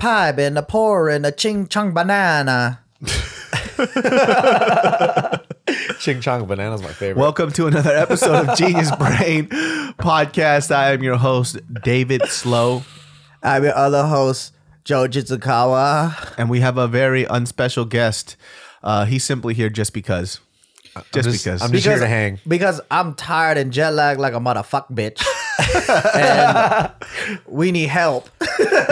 pipe and a pour and a ching-chong banana. Ching-chong banana is my favorite. Welcome to another episode of Genius Brain Podcast. I am your host, David Slow. I'm your other host, Joe Jitsukawa. And we have a very unspecial guest. He's simply here just because. I'm just here to hang. Because I'm tired and jet lagged like a motherfuck bitch. And we need help.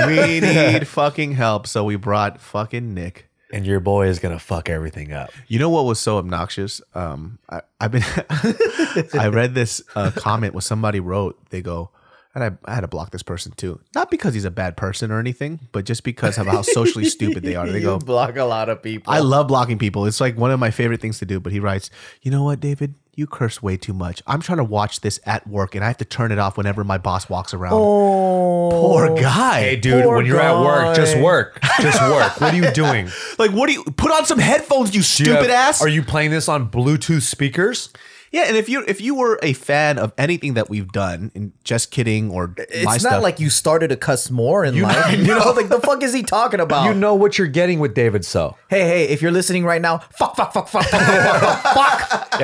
We need fucking help. So we brought fucking Nick. And your boy is gonna fuck everything up. You know what was so obnoxious? I read this comment what somebody wrote. They go, and I had to block this person too. Not because he's a bad person or anything, but just because of how socially stupid they are. They go, you block a lot of people. I love blocking people. It's like one of my favorite things to do. But he writes, you know what, David? You curse way too much. I'm trying to watch this at work, and I have to turn it off whenever my boss walks around. Oh, poor guy. Hey, dude, when you're at work, just work. Just work. What are you doing? Like, what do you... Put on some headphones, you stupid ass. Are you playing this on Bluetooth speakers? Yeah, and if you were a fan of anything that we've done, and just kidding, or it's my not stuff, like you started to cuss more in life. You know, like the fuck is he talking about? You know what you're getting with DavidSo. Hey, if you're listening right now, fuck. Yeah,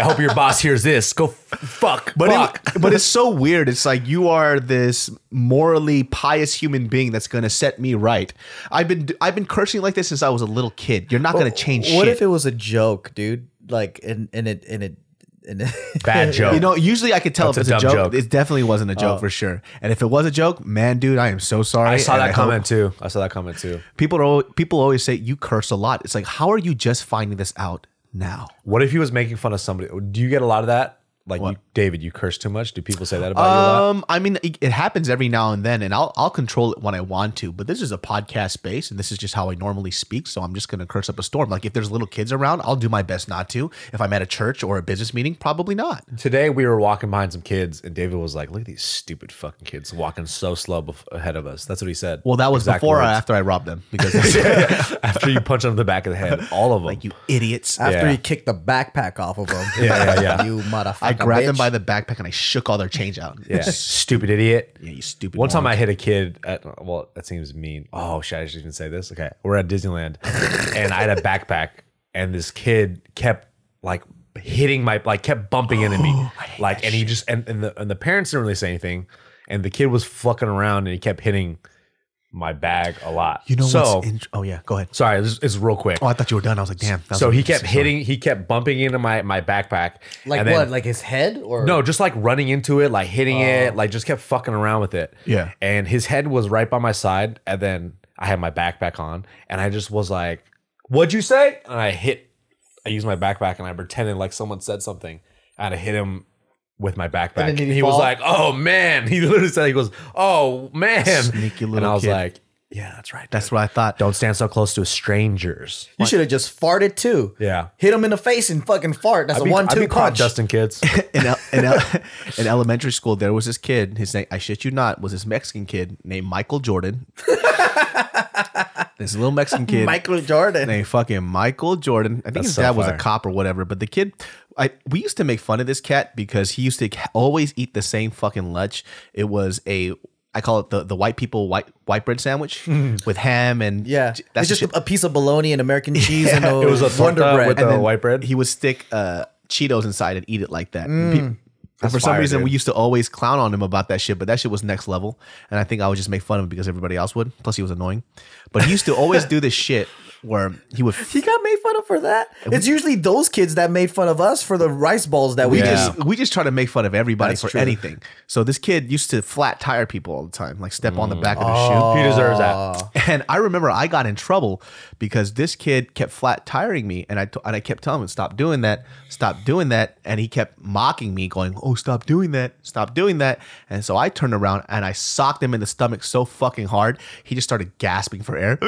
I hope your boss hears this. Go fuck. But it's so weird. It's like you are this morally pious human being that's gonna set me right. I've been cursing like this since I was a little kid. You're not gonna change shit. What if it was a joke, dude? Like and it. Bad joke. You know, usually I could tell if it's a joke. It definitely wasn't a joke for sure. And if it was a joke, man, dude, I am so sorry. I saw that comment too. I saw that comment too. People always say you curse a lot. It's like, how are you just finding this out now? What if he was making fun of somebody? Do you get a lot of that? Like, David, you curse too much. Do people say that about you a lot? I mean, it happens every now and then, and I'll control it when I want to. But this is a podcast space, and this is just how I normally speak. So I'm just going to curse up a storm. Like, if there's little kids around, I'll do my best not to. If I'm at a church or a business meeting, probably not. Today, we were walking behind some kids, and David was like, look at these stupid fucking kids walking so slow ahead of us. That's what he said. Well, that was before or after I robbed them. Because after you punch them in the back of the head, all of them. Like, you idiots. After you kicked the backpack off of them. Yeah. You motherfucker. I grabbed them by the backpack and I shook all their change out. Yeah, stupid idiot. Yeah, you stupid. One time I hit a kid at, well, that seems mean. Oh, should I just even say this? Okay, we're at Disneyland and I had a backpack and this kid kept like hitting my, like kept bumping into me. Like, and he just, and the parents didn't really say anything. And the kid was fucking around and he kept hitting my bag a lot. You know, so oh yeah, go ahead. Sorry, it's real quick. Oh, I thought you were done. I was like, damn. So he kept hitting, he kept bumping into my backpack. Like what? Like his head, or no? Just like running into it, like hitting it, like just kept fucking around with it. Yeah. And his head was right by my side, and then I had my backpack on, and I just was like, "What'd you say?" And I used my backpack, and I pretended like someone said something, and I hit him with my backpack, and he was like, "Oh man!" He literally said, "He goes, oh man!" Sneaky little kid. And I was like, "Yeah, that's right. That's what I thought. Don't stand so close to strangers. You should have just farted too. Yeah, hit him in the face and fucking fart. That's a 1-2 punch." Justin kids in elementary school, there was this kid. His name, I shit you not, was this Mexican kid named Michael Jordan. This little Mexican kid, Michael Jordan, named fucking Michael Jordan. I think his dad was a cop or whatever, but the kid. We used to make fun of this cat because he used to always eat the same fucking lunch. It was I call it the white people white bread sandwich with ham and that's it's just a piece of bologna and American cheese and it was a Wonder Bread with the white bread. He would stick Cheetos inside and eat it like that. And for some reason, dude, we used to always clown on him about that shit, but that shit was next level. And I think I would just make fun of him because everybody else would. Plus, he was annoying. But he used to always do this shit where he would... He got made fun of for that? It's usually those kids that made fun of us for the rice balls that we just try to make fun of everybody for anything. So this kid used to flat tire people all the time, like step on the back of the shoe. He deserves that. And I remember I got in trouble because this kid kept flat tiring me, and I kept telling him, stop doing that, stop doing that. And he kept mocking me going, oh, stop doing that, stop doing that. And so I turned around and I socked him in the stomach so fucking hard, he just started gasping for air,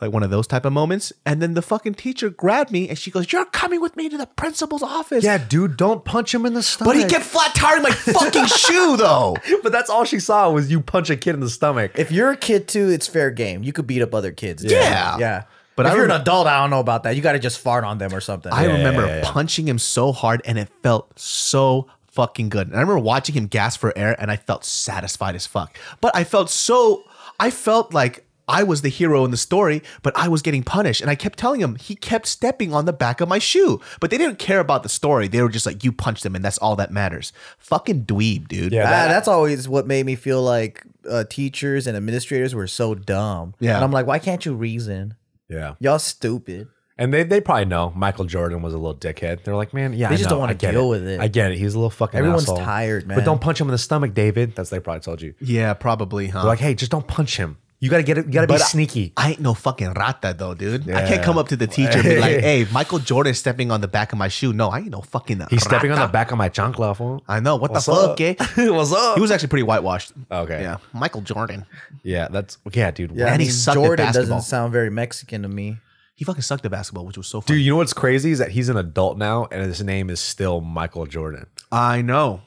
like one of those type of moments. And then the fucking teacher grabbed me and she goes, you're coming with me to the principal's office. Yeah, dude, don't punch him in the stomach. But he kept flat tiring my fucking shoe though. But that's all she saw was you punch a kid in the stomach. If you're a kid too, it's fair game. You could beat up other kids. Yeah. But if you're an adult, I don't know about that. You got to just fart on them or something. I remember punching him so hard and it felt so fucking good. And I remember watching him gasp for air and I felt satisfied as fuck. But I felt like I was the hero in the story, but I was getting punished. And I kept telling him, he kept stepping on the back of my shoe. But they didn't care about the story. They were just like, you punched him and that's all that matters. Fucking dweeb, dude. Yeah, that's always what made me feel like teachers and administrators were so dumb. Yeah. And I'm like, why can't you reason? Yeah. Y'all stupid. And they probably know Michael Jordan was a little dickhead. They're like, man, yeah, they just don't want to deal with it. I get it. He's a little fucking asshole. Everyone's tired, man. But don't punch him in the stomach, David. That's they probably told you. Yeah, probably, huh? They're like, hey, just don't punch him. You gotta get it. You gotta be sneaky. I ain't no fucking rata though, dude. Yeah. I can't come up to the teacher and be like, "Hey, Michael Jordan stepping on the back of my shoe." No, I ain't no fucking rata. He's stepping on the back of my chancla, fool. I know. What What's the fuck, eh? What's up? He was actually pretty whitewashed. Okay. Yeah, Michael Jordan. Yeah, that's dude. Yeah, and he sucked at basketball. Jordan doesn't sound very Mexican to me. He fucking sucked at basketball, which was so funny. Dude, you know what's crazy is that he's an adult now, and his name is still Michael Jordan. I know.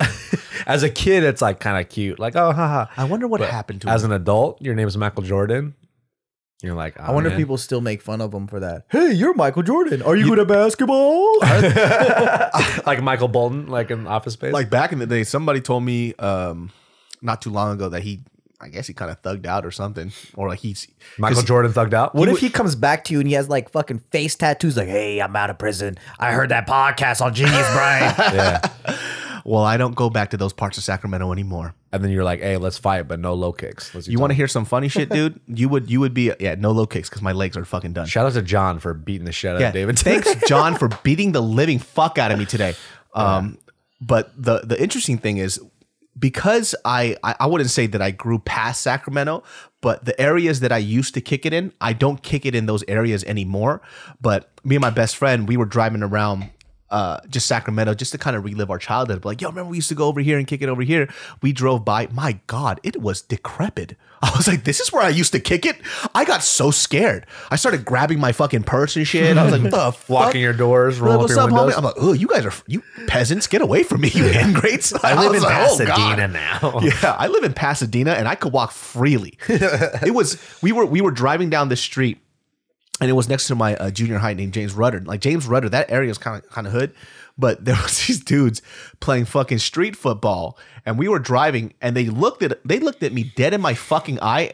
As a kid, it's like kind of cute. Like, oh, haha. I wonder what happened to him. As an adult, your name is Michael Jordan. You're like, oh, I wonder if people still make fun of him for that. Hey, you're Michael Jordan. Are you good at basketball? Like Michael Bolton, like in Office Space. Like back in the day, somebody told me not too long ago that he... I guess he kind of thugged out or something, or like he's Michael Jordan thugged out. What if he comes back to you and he has like fucking face tattoos? Like, hey, I'm out of prison. I heard that podcast on Genius Brain. Yeah. Well, I don't go back to those parts of Sacramento anymore. And then you're like, hey, let's fight, but no low kicks. You want to hear some funny shit, dude? You would be no low kicks because my legs are fucking done. Shout out to John for beating the shit out of David. Thanks, John, for beating the living fuck out of me today. But the interesting thing is, because I wouldn't say that I grew past Sacramento, but the areas that I used to kick it in, I don't kick it in those areas anymore. But me and my best friend, we were driving around just Sacramento just to kind of relive our childhood. But like, yo, remember we used to go over here and kick it over here? We drove by. My God, it was decrepit. I was like, this is where I used to kick it? I got so scared. I started grabbing my fucking purse and shit. I was like, what the fuck? Locking your doors, rolling up your windows. I'm like, oh, you guys are, you peasants, get away from me, you ingrates. I live in Pasadena now. Yeah, I live in Pasadena and I could walk freely. It was, we were driving down the street. And it was next to my junior high named James Rudder. Like James Rudder, that area is kind of hood, but there was these dudes playing fucking street football, and we were driving, and they looked at me dead in my fucking eye,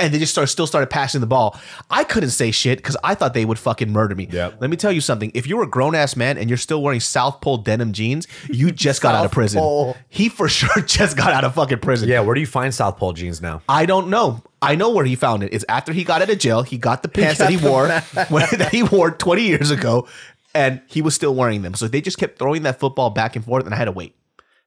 and they just still started passing the ball. I couldn't say shit because I thought they would fucking murder me. Yep. Let me tell you something: if you're a grown ass man and you're still wearing South Pole denim jeans, you just got out of prison. He for sure just got out of fucking prison. Yeah, where do you find South Pole jeans now? I don't know. I know where he found it. It's after he got out of jail. He got the pants that he wore 20 years ago, and he was still wearing them. So they just kept throwing that football back and forth, and I had to wait.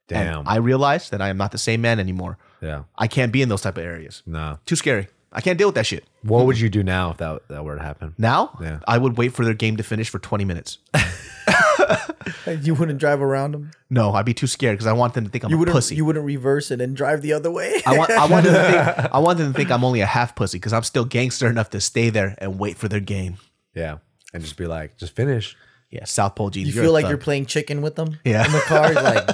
Damn. And I realized that I am not the same man anymore. Yeah. I can't be in those type of areas. No. Too scary. I can't deal with that shit. What would you do now if that were to happen? Now? Yeah. I would wait for their game to finish for 20 minutes. You wouldn't drive around them? No, I'd be too scared because I want them to think I'm a pussy. You wouldn't reverse it and drive the other way? I want them to think I'm only a half pussy because I'm still gangster enough to stay there and wait for their game. Yeah, and just be like, just finish. Yeah, South Pole jeans. You feel like you're playing chicken with them? Yeah. In the car, like,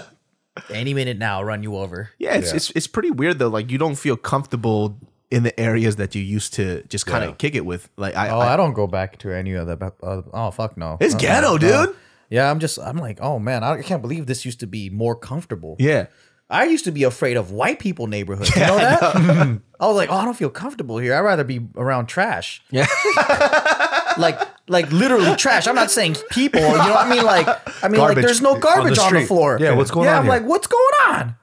any minute now, I'll run you over. Yeah, it's pretty weird though. Like, you don't feel comfortable in the areas that you used to just kind of kick it with. Like, I don't go back to any of that. Oh, fuck no. It's ghetto, dude. Yeah, I'm like, oh man, I can't believe this used to be more comfortable. Yeah. I used to be afraid of white people neighborhoods. You know that? I was like, oh, I don't feel comfortable here. I'd rather be around trash. Yeah. like literally trash. I'm not saying people. You know what I mean? Like there's no garbage on the floor. Yeah, what's going on? Yeah, I'm like, what's going on?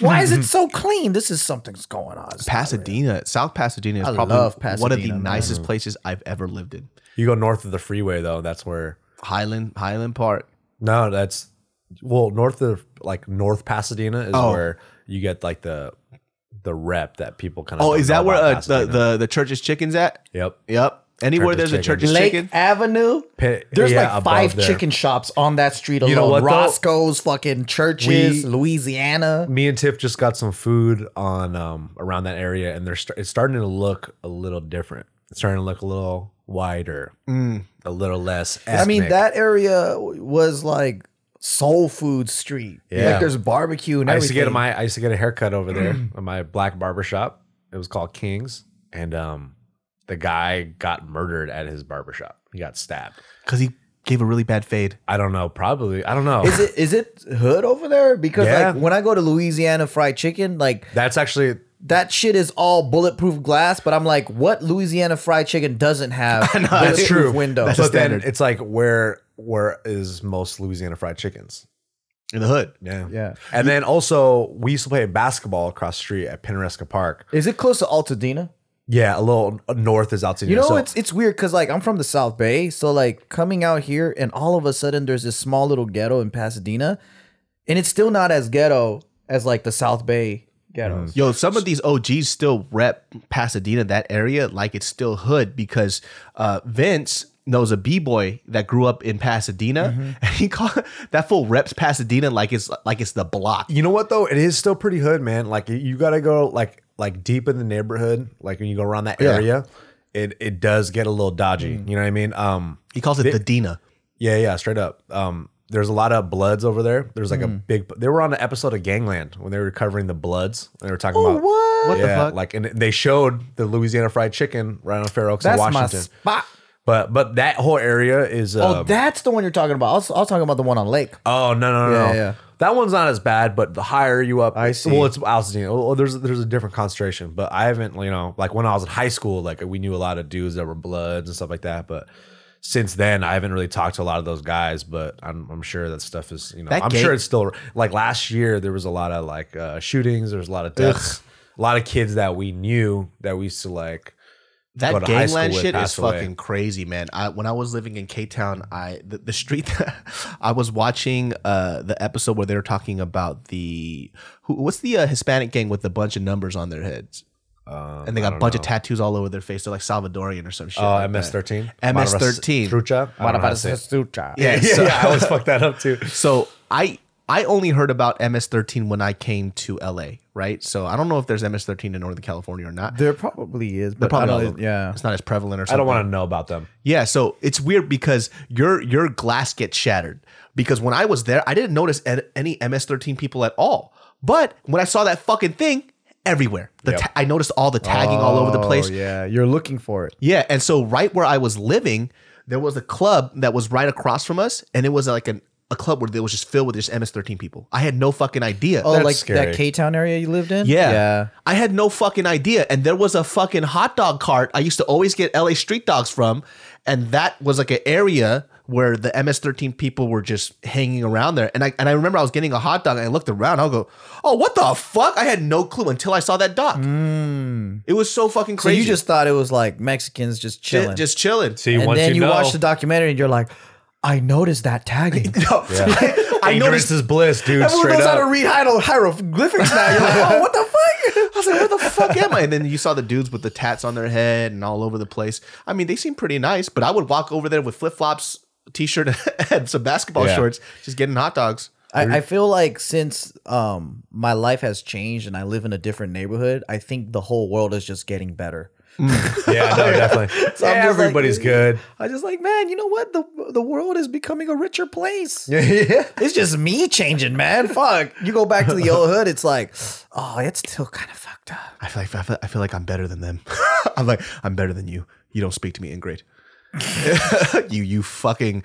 Why is it so clean? Something's going on. Pasadena, South Pasadena is probably one of the nicest places I've ever lived in. You go north of the freeway though, that's where Highland Park. No, that's north of like North Pasadena is where you get like the rep that people kind of. Oh, is that where the Church's Chicken's at? Yep. Yep. Anywhere there's a Church's Chicken. Lake Avenue. There's like 5 chicken shops on that street alone. You know what, Roscoe's, fucking Church's, Louisiana. Me and Tiff just got some food on around that area, and it's starting to look a little different. It's starting to look a little wider, a little less ethnic. I mean, that area was like soul food street. Yeah. Like there's barbecue and everything. I used to get a haircut over there at my black barbershop. It was called King's, and the guy got murdered at his barbershop. He got stabbed because he gave a really bad fade. I don't know. Probably. I don't know. Is it hood over there? Because like when I go to Louisiana Fried Chicken, like that's actually that shit is all bulletproof glass, but I'm like, what Louisiana Fried Chicken doesn't have a bulletproof window? That's but standard. Then it's like, where is most Louisiana Fried Chickens? In the hood. Yeah. Yeah. And then also, we used to play basketball across the street at Pinteresca Park. Is it close to Altadena? Yeah, a little north is Altadena. You know, so it's weird because, like, I'm from the South Bay. So, like, coming out here and all of a sudden there's this small little ghetto in Pasadena. And it's still not as ghetto as, like, the South Bay ghettos. Yo, some of these OGs still rep Pasadena, that area, like it's still hood, because Vince knows a b-boy that grew up in Pasadena, and he called that fool reps Pasadena like it's the block. You know what though? It is still pretty hood, man. Like you gotta go like deep in the neighborhood. Like when you go around that area, it does get a little dodgy. You know what I mean? He calls it the Dina. Yeah, yeah, straight up. There's a lot of Bloods over there. There's like a big. They were on an episode of Gangland when they were covering the Bloods. They were talking about what the fuck? Like, and they showed the Louisiana Fried Chicken right on Fair Oaks in Washington. That's my spot. But that whole area is that's the one you're talking about. I was talking about the one on Lake. Oh no. Yeah. That one's not as bad, but the higher you up, I see. Well, it's Altadena. Well, there's a different concentration, but I haven't, you know, like when I was in high school, like we knew a lot of dudes that were Bloods and stuff like that, but since then I haven't really talked to a lot of those guys, but I'm sure that stuff is, you know, that I'm sure it's still, like last year there was a lot of like shootings, there was a lot of deaths. A lot of kids that we knew that we used to like. That Gangland shit is fucking crazy, man. When I was living in K-Town, the street that I was watching the episode where they were talking about what's the Hispanic gang with a bunch of numbers on their heads, and they got a bunch of tattoos all over their face. They're like Salvadorian or some shit. Oh, MS-13. MS-13. Trucha. Yeah, I always fuck that up too. So I only heard about MS-13 when I came to LA, right? So I don't know if there's MS-13 in Northern California or not. There probably is, but it's not as prevalent or something. I don't want to know about them. Yeah, so it's weird because your glass gets shattered. Because when I was there, I didn't notice any MS-13 people at all. But when I saw that fucking thing everywhere, I noticed all the tagging all over the place. Yeah, you're looking for it. Yeah, and so right where I was living, there was a club that was right across from us, and it was like a club where it was just filled with just MS-13 people. I had no fucking idea. Oh, that's like scary. That K-Town area you lived in? Yeah. I had no fucking idea. And there was a fucking hot dog cart I used to always get LA street dogs from. And that was like an area where the MS-13 people were just hanging around there. And I remember I was getting a hot dog and I looked around. I'll go, oh, what the fuck? I had no clue until I saw that doc. It was so fucking crazy. So you just thought it was like Mexicans just chilling. Just chilling. See, and then you watch the documentary and you're like, I noticed that tagging. No, I noticed this bliss, dude. Everyone knows how to read hieroglyphics now. You're like, oh, what the fuck? I was like, where the fuck am I? And then you saw the dudes with the tats on their head and all over the place. I mean, they seemed pretty nice, but I would walk over there with flip-flops, t-shirt, and some basketball shorts, just getting hot dogs. I feel like since my life has changed and I live in a different neighborhood, I think the whole world is just getting better. Yeah, no, definitely. So everybody's like, good. I just like, man, you know what? The world is becoming a richer place. Yeah. It's just me changing, man. Fuck. You go back to the old hood, it's like, oh, it's still kind of fucked up. I feel like I'm better than them. I'm better than you. You don't speak to me in grade. you fucking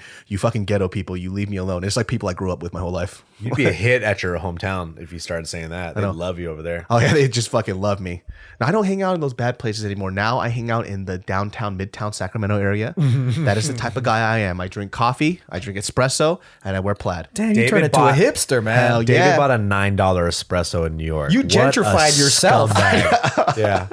ghetto people, you leave me alone. It's like people I grew up with my whole life. You'd be a hit at your hometown if you started saying that. They'd love you over there. Oh yeah, they just fucking love me. Now I don't hang out in those bad places anymore. Now I hang out in the downtown midtown Sacramento area. That is the type of guy I am. I drink coffee, I drink espresso, and I wear plaid. Damn, you turned into a hipster, man. Hell, David bought a $9 espresso in New York. You gentrified yourself. Yeah.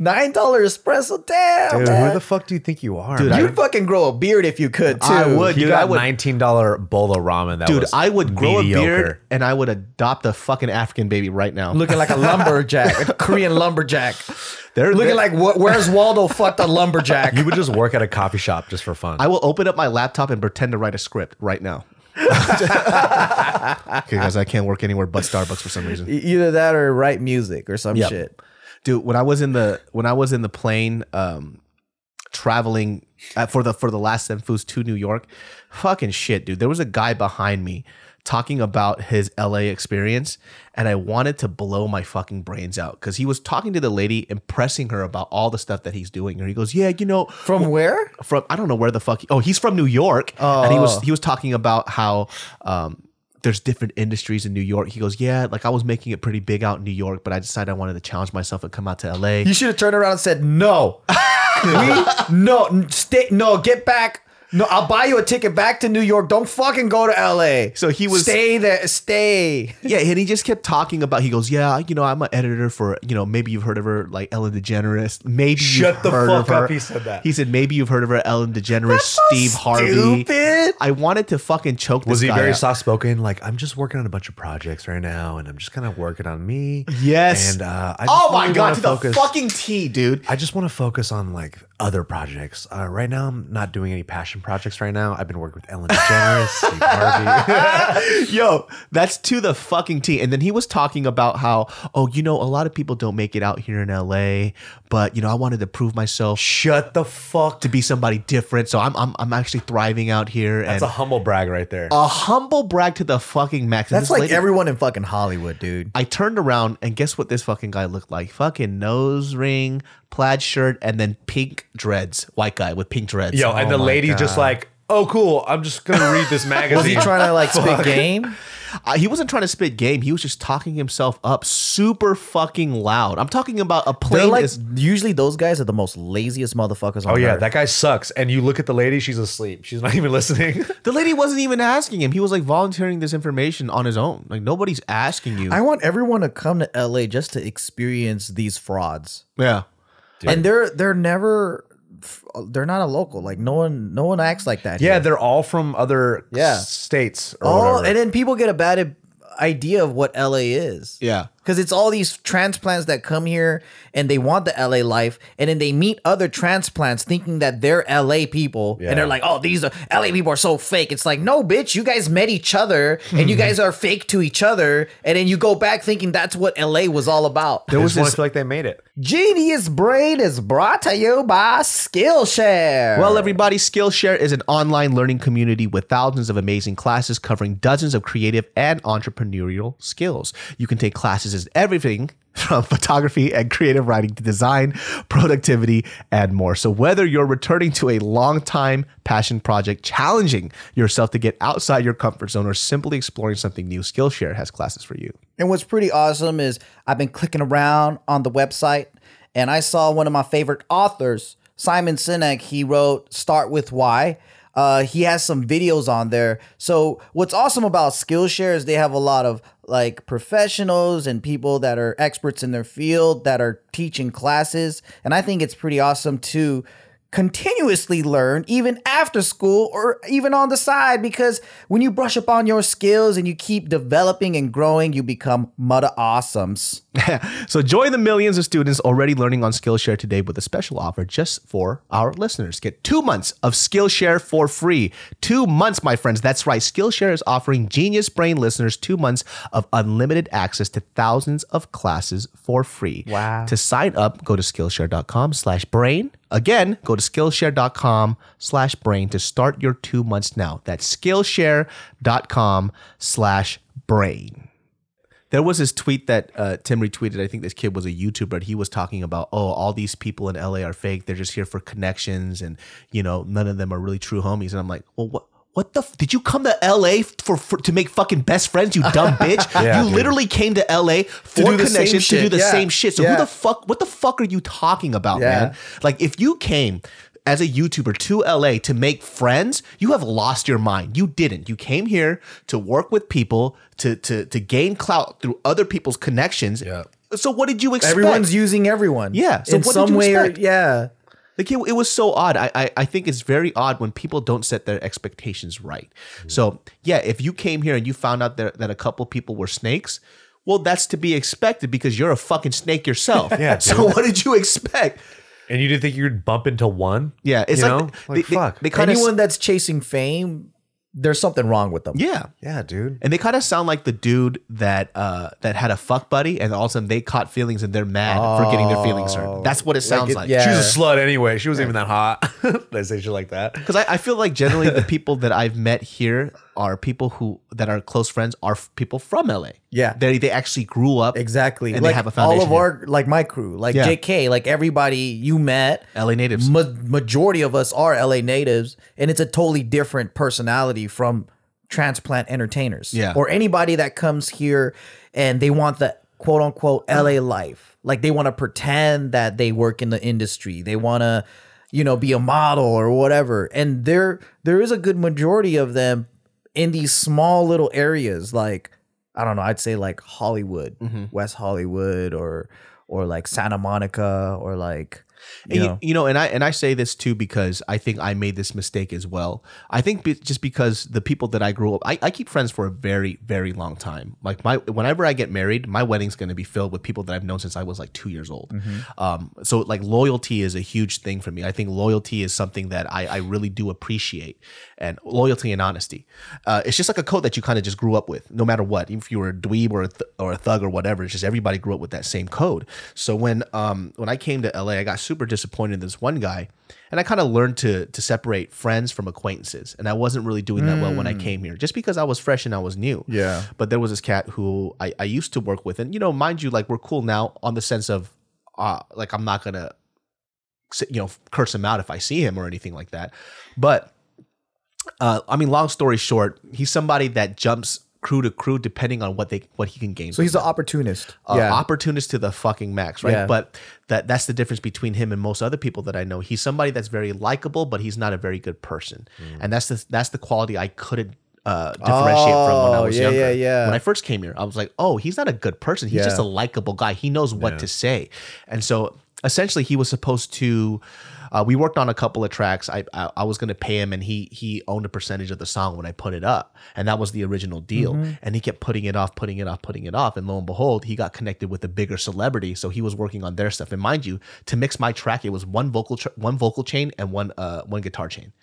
$9 espresso, damn. Dude, man. Where the fuck do you think you are? Dude, you'd fucking grow a beard if you could too. I would. Dude, I would. $19 bowl of ramen. That dude, was I would mediocre. Grow a beard and I would adopt a fucking African baby right now, looking like a lumberjack, a Korean lumberjack. They're looking like where's Waldo fucked a lumberjack. You would just work at a coffee shop just for fun. I will open up my laptop and pretend to write a script right now. Because I can't work anywhere but Starbucks for some reason. Either that or write music or some shit. Dude, when I was in the plane traveling for the last Senfus to New York, fucking shit, dude. There was a guy behind me talking about his LA experience, and I wanted to blow my fucking brains out because he was talking to the lady, impressing her about all the stuff that he's doing. And he goes, "Yeah, you know, from where? From I don't know where the fuck. Oh, he's from New York, and he was talking about how." there's different industries in New York. He goes, yeah, like I was making it pretty big out in New York, but I decided I wanted to challenge myself and come out to LA. You should have turned around and said, no, get back. No, I'll buy you a ticket back to New York. Don't fucking go to LA. So he was stay there. Yeah, and he just kept talking about. He goes, yeah, you know, I'm an editor for, you know, maybe you've heard of her, like Ellen DeGeneres. Maybe shut the fuck up. He said that. He said maybe you've heard of her, Ellen DeGeneres, that's Steve Harvey. Stupid. I wanted to fucking choke. Was this guy very soft spoken? Like, I'm just working on a bunch of projects right now, and I'm just kind of working on me. Yes. And I just to the fucking T, dude. I just want to focus on like other projects. Right now, I'm not doing any passion projects right now. I've been working with Ellen DeGeneres, Steve Harvey. Yo, that's to the fucking T. And then he was talking about how, oh, you know, a lot of people don't make it out here in LA, but you know, I wanted to prove myself. Shut the fuck to be somebody different. So I'm actually thriving out here. That's a humble brag right there. A humble brag to the fucking max. That's like lady, everyone in fucking Hollywood, dude. I turned around and guess what this fucking guy looked like? Fucking nose ring, plaid shirt, and then pink dreads. White guy with pink dreads. Yo, and the lady just like, oh, cool, I'm just going to read this magazine. Was he trying to like spit game? He wasn't trying to spit game. He was just talking himself up super fucking loud. I'm talking about a plane. Like, usually those guys are the most laziest motherfuckers on earth. That guy sucks. And you look at the lady, she's asleep. She's not even listening. The lady wasn't even asking him. He was like volunteering this information on his own. Like nobody's asking you. I want everyone to come to LA just to experience these frauds. Yeah. Dude. And they're not a local. Like no one acts like that. Yeah, here. They're all from other states. Or whatever. And then people get a bad idea of what LA is. Yeah, because it's all these transplants that come here and they want the LA life, and then they meet other transplants thinking that they're LA people, and they're like, oh, these are LA people are so fake. It's like, no, bitch, you guys met each other and you guys are fake to each other, and then you go back thinking that's what LA was all about. There was just like they made it. Genius Brain is brought to you by Skillshare. Well, everybody, Skillshare is an online learning community with thousands of amazing classes covering dozens of creative and entrepreneurial skills. You can take classes is everything from photography and creative writing to design, productivity, and more. So whether you're returning to a long-time passion project, challenging yourself to get outside your comfort zone, or simply exploring something new, Skillshare has classes for you. And what's pretty awesome is I've been clicking around on the website, and I saw one of my favorite authors, Simon Sinek. He wrote Start With Why. He has some videos on there. So what's awesome about Skillshare is they have a lot of like professionals and people that are experts in their field that are teaching classes. And I think it's pretty awesome to continuously learn even after school or even on the side, because when you brush up on your skills and you keep developing and growing, you become mudda awesomes. So join the millions of students already learning on Skillshare today with a special offer just for our listeners. Get 2 months of Skillshare for free. 2 months, my friends. That's right. Skillshare is offering Genius Brain listeners 2 months of unlimited access to thousands of classes for free. Wow. To sign up, go to Skillshare.com/brain. Again, go to Skillshare.com/brain to start your 2 months now. That's Skillshare.com/brain. There was this tweet that Tim retweeted. I think this kid was a YouTuber. He was talking about, oh, all these people in LA are fake. They're just here for connections, and you know, none of them are really true homies. And I'm like, well, what the f did you come to LA for to make fucking best friends, you dumb bitch? Yeah, you literally came to LA for connections to do the same shit. So who the fuck, what the fuck are you talking about, man? Like, if you came as a YouTuber to LA to make friends, you have lost your mind. You didn't. You came here to work with people, to gain clout through other people's connections. Yeah. So what did you expect? Everyone's using everyone. Yeah. So in some way, like it was so odd. I think it's very odd when people don't set their expectations right. Mm-hmm. So yeah, if you came here and you found out that a couple people were snakes, well, that's to be expected because you're a fucking snake yourself. So what did you expect? And you didn't think you'd bump into one? Yeah. It's like fuck. Anyone that's chasing fame, there's something wrong with them. Yeah. Yeah, dude. And they kind of sound like the dude that that had a fuck buddy, and all of a sudden they caught feelings and they're mad for getting their feelings hurt. That's what it sounds like. Yeah. She was a slut anyway. She wasn't even that hot. They say shit like that. Because I feel like generally the people that I've met here are people who that are close friends are people from LA. Yeah. They actually grew up. Exactly. And like, they have a foundation. All of our, like my crew, like JK, like everybody you met. LA natives. Majority of us are LA natives. And it's a totally different personality from transplant entertainers, yeah, or anybody that comes here and they want the quote unquote LA life. Like they want to pretend that they work in the industry. They want to, you know, be a model or whatever. And there is a good majority of them in these small little areas. Like, I don't know, I'd say like Hollywood, mm-hmm, West Hollywood, or like Santa Monica, or like, you know, and I say this too, because I think I made this mistake as well. I think just because the people that I grew up, I keep friends for a very, very long time. Like whenever I get married, my wedding's going to be filled with people that I've known since I was like 2 years old. Mm-hmm. So like loyalty is a huge thing for me. I think loyalty is something that I really do appreciate, and loyalty and honesty. It's just like a code that you kind of just grew up with, no matter what. Even if you were a dweeb or a thug or whatever, it's just everybody grew up with that same code. So when I came to LA, I got super disappointed in this one guy, and I kind of learned to separate friends from acquaintances, and I wasn't really doing that well when I came here, just because I was fresh and I was new. Yeah. But there was this cat who I used to work with, and you know, mind you, like we're cool now on the sense of like I'm not gonna, you know, curse him out if I see him or anything like that. But I mean, long story short, he's somebody that jumps crew to crew depending on what he can gain. So he's an opportunist. Yeah. Opportunist to the fucking max, right? Yeah. But that's the difference between him and most other people that I know. He's somebody that's very likable, but he's not a very good person. Mm. And that's the quality I couldn't differentiate from when I was younger. Yeah. When I first came here, I was like, oh, he's not a good person. He's just a likable guy. He knows what to say. And so essentially he was supposed to, we worked on a couple of tracks. I was gonna pay him, and he owned a percentage of the song when I put it up, and that was the original deal. Mm-hmm. And he kept putting it off, and lo and behold, he got connected with a bigger celebrity, so he was working on their stuff. And mind you, to mix my track, it was one vocal chain and one guitar chain.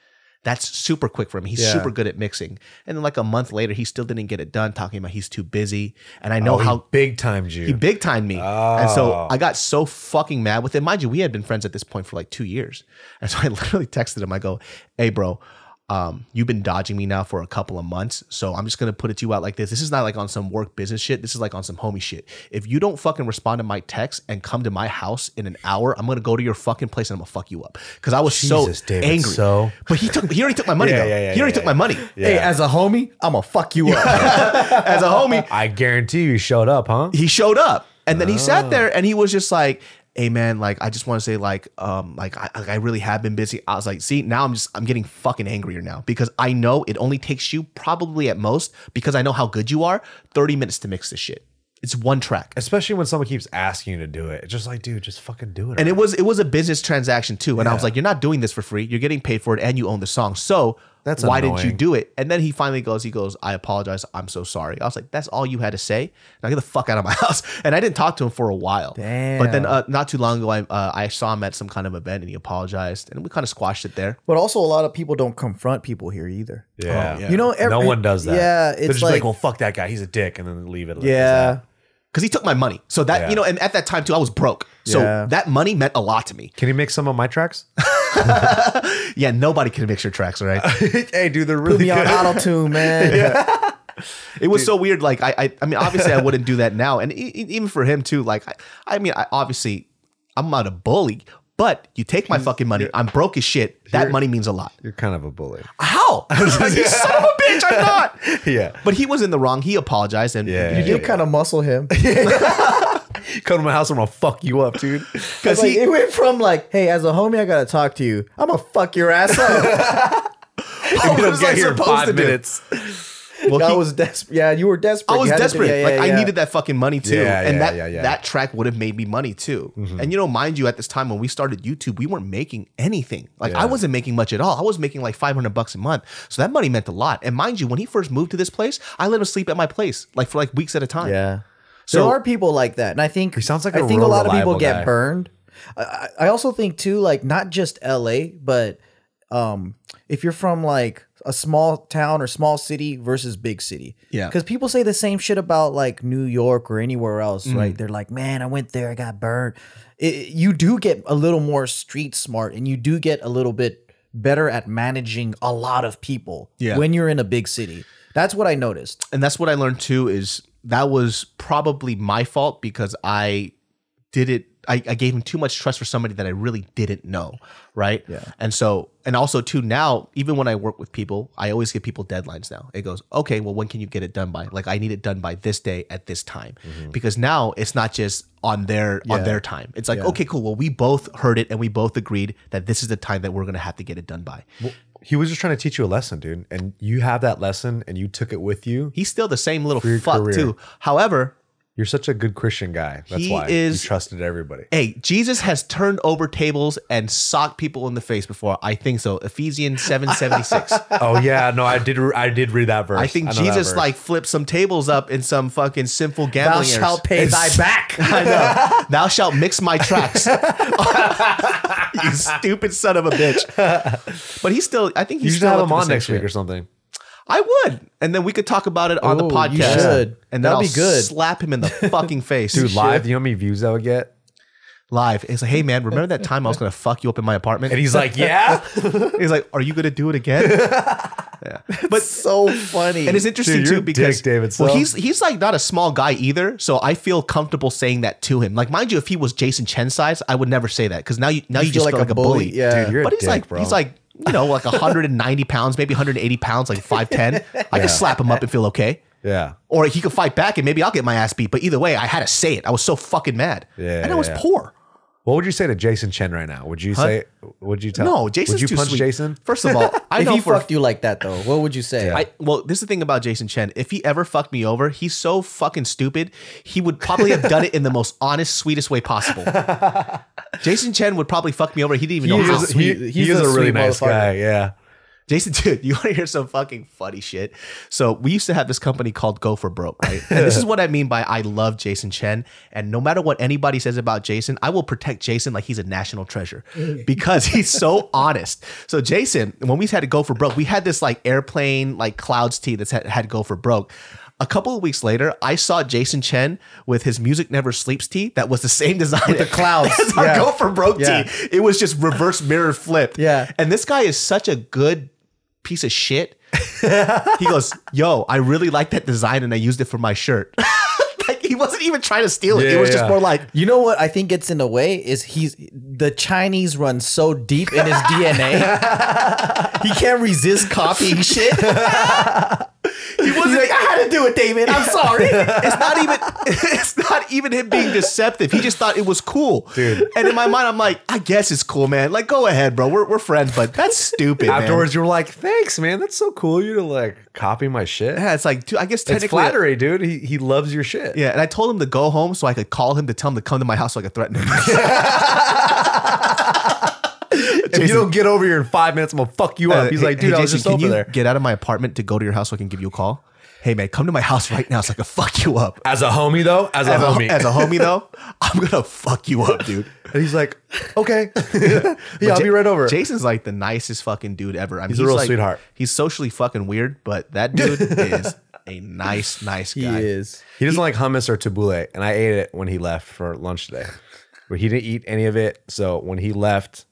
That's super quick for him. He's super good at mixing. And then like a month later, he still didn't get it done, talking about he's too busy. And I know how big-timed you. He big-timed me. Oh. And so I got so fucking mad with him. Mind you, we had been friends at this point for like 2 years. And so I literally texted him. I go, hey, bro, you've been dodging me now for a couple of months. So I'm just going to put it to you out like this. This is not like on some work business shit. This is like on some homie shit. If you don't fucking respond to my text and come to my house in an hour, I'm going to go to your fucking place and I'm going to fuck you up. Because I was so angry. So... But he already took my money, though. He already took my money. Yeah. Hey, as a homie, I'm going to fuck you up. As a homie. I guarantee you showed up, huh? He showed up. And then he sat there and he was just like, hey man, like I just want to say like I really have been busy. I was like, see, now I'm getting fucking angrier now, because I know it only takes you probably at most, because I know how good you are, 30 minutes to mix this shit. It's one track. Especially when someone keeps asking you to do it. It's just like, dude, just fucking do it. And it was a business transaction too. And I was like, you're not doing this for free. You're getting paid for it and you own the song. So that's why did you do it? And then he finally goes, I apologize. I'm so sorry. I was like, that's all you had to say? Now get the fuck out of my house. And I didn't talk to him for a while. Damn. But then not too long ago, I saw him at some kind of event and he apologized. And we kind of squashed it there. But also a lot of people don't confront people here either. Yeah. You know, no one does that. Yeah. It's They're just like, well, fuck that guy. He's a dick. And then leave it. Like, yeah. Because he took my money. So that, you know, and at that time too, I was broke. So that money meant a lot to me. Can you make some of my tracks? Yeah, nobody can mix your tracks, right? Hey, dude, they're really good. Put me on auto-tune, man. Yeah. It was so weird. Like, I mean, obviously I wouldn't do that now. And even for him too, like, I mean, obviously I'm not a bully, but you take my fucking money. I'm broke as shit. That money means a lot. You're kind of a bully. How? I was like, you son of a bitch, I'm not. Yeah. But he was in the wrong. He apologized. And you did kind of muscle him. Come to my house, I'm gonna fuck you up, dude. Because like, it went from like, hey, as a homie, I gotta talk to you. I'm gonna fuck your ass up. I was like, supposed 5 minutes. Well, I was desperate. Yeah, you were desperate. I was desperate. I needed that fucking money too. And that track would have made me money too. Mm-hmm. And you know, mind you, at this time when we started YouTube, we weren't making anything. Like I wasn't making much at all. I was making like $500 a month. So that money meant a lot. And mind you, when he first moved to this place, I let him sleep at my place like for like weeks at a time. Yeah. So there are people like that. And I think a lot of people get burned. I also think too, like not just LA, but if you're from like a small town or small city versus big city. Yeah. Because people say the same shit about like New York or anywhere else, right? They're like, man, I went there, I got burned. You do get a little more street smart and you do get a little bit better at managing a lot of people when you're in a big city. That's what I noticed. And that's what I learned too, is that was probably my fault, because I didn't, I gave him too much trust for somebody that I really didn't know, right? Yeah. And so, and also too, now, even when I work with people, I always give people deadlines now. It goes, okay, well, when can you get it done by? Like, I need it done by this day at this time. Mm-hmm. Because now it's not just on their time. It's like, okay, cool. Well, we both heard it and we both agreed that this is the time that we're going to have to get it done by. Well, he was just trying to teach you a lesson, dude. And you have that lesson and you took it with you. He's still the same little fuck too. However, you're such a good Christian guy. That's why you trusted everybody. Hey, Jesus has turned over tables and socked people in the face before. I think so. Ephesians 7:76. Oh yeah, no, I did read that verse. I think Jesus like flipped some tables up in some fucking sinful gambling. Thou shalt pay thy back. I know. Thou shalt mix my tracks. You stupid son of a bitch. But he's still. I think he's. You should have him on next week or something. I would. And then we could talk about it on the podcast. You should. And that'll be good. Slap him in the fucking face. Dude, live, you know how many views I would get? Live. It's like, hey man, remember that time I was going to fuck you up in my apartment? And he's like, yeah. He's like, are you going to do it again? Yeah. But so funny. And it's interesting too because well, he's like not a small guy either. So I feel comfortable saying that to him. Like, mind you, if he was Jason Chen size, I would never say that. Cause now you just feel like a bully. Yeah. Dude, but he's like, you know, like 190 pounds, maybe 180 pounds, like 5'10". I could slap him up and feel okay. Yeah. Or he could fight back and maybe I'll get my ass beat. But either way, I had to say it. I was so fucking mad. Yeah. And I was poor. What would you say to Jason Chen right now? Would you say, would you tell? No, Jason's would you punch sweet. Jason? First of all, I know if he fucked you like that though, what would you say? Yeah. Well, this is the thing about Jason Chen. If he ever fucked me over, he's so fucking stupid. He would probably have done it in the most honest, sweetest way possible. Jason Chen would probably fuck me over. He didn't even know how. He's a really nice guy. Yeah. Jason, dude, you want to hear some fucking funny shit? So we used to have this company called Gopher Broke, right? And this is what I mean by I love Jason Chen. And no matter what anybody says about Jason, I will protect Jason like he's a national treasure because he's so honest. So Jason, when we had to Gopher Broke, we had this like airplane, like clouds tea that's had Gopher Broke. A couple of weeks later, I saw Jason Chen with his Music Never Sleeps tee that was the same design with the clouds. That's our Gopher Broke tee. It was just reverse mirror flipped. Yeah. And this guy is such a good piece of shit. He goes, yo, I really like that design and I used it for my shirt. Like he wasn't even trying to steal it. It was just more like, you know what I think gets in the way is the Chinese run so deep in his DNA. He can't resist copying shit. He wasn't like, I had to do it, David. I'm sorry. It's not even him being deceptive. He just thought it was cool. Dude. And in my mind, I'm like, I guess it's cool, man. Like, go ahead, bro. We're friends, but that's stupid. Afterwards, you were like, thanks, man. That's so cool. You to like copy my shit. Yeah, it's like, dude, I guess technically it's flattery, dude. He loves your shit. Yeah, and I told him to go home so I could call him to tell him to come to my house so I could threaten him. Jason, if you don't get over here in 5 minutes, I'm going to fuck you up. He's like, dude, hey, Jason, I was just over there. Can you get out of my apartment to go to your house so I can give you a call? Hey, man, come to my house right now so I can fuck you up. As a homie, though? As a homie, though, I'm going to fuck you up, dude. And he's like, okay. Yeah, I'll be right over. Jason's like the nicest fucking dude ever. I mean, he's a real sweetheart. He's socially fucking weird, but that dude is a nice guy. He is. He doesn't like hummus or tabbouleh, and I ate it when he left for lunch today. But he didn't eat any of it, so when he left...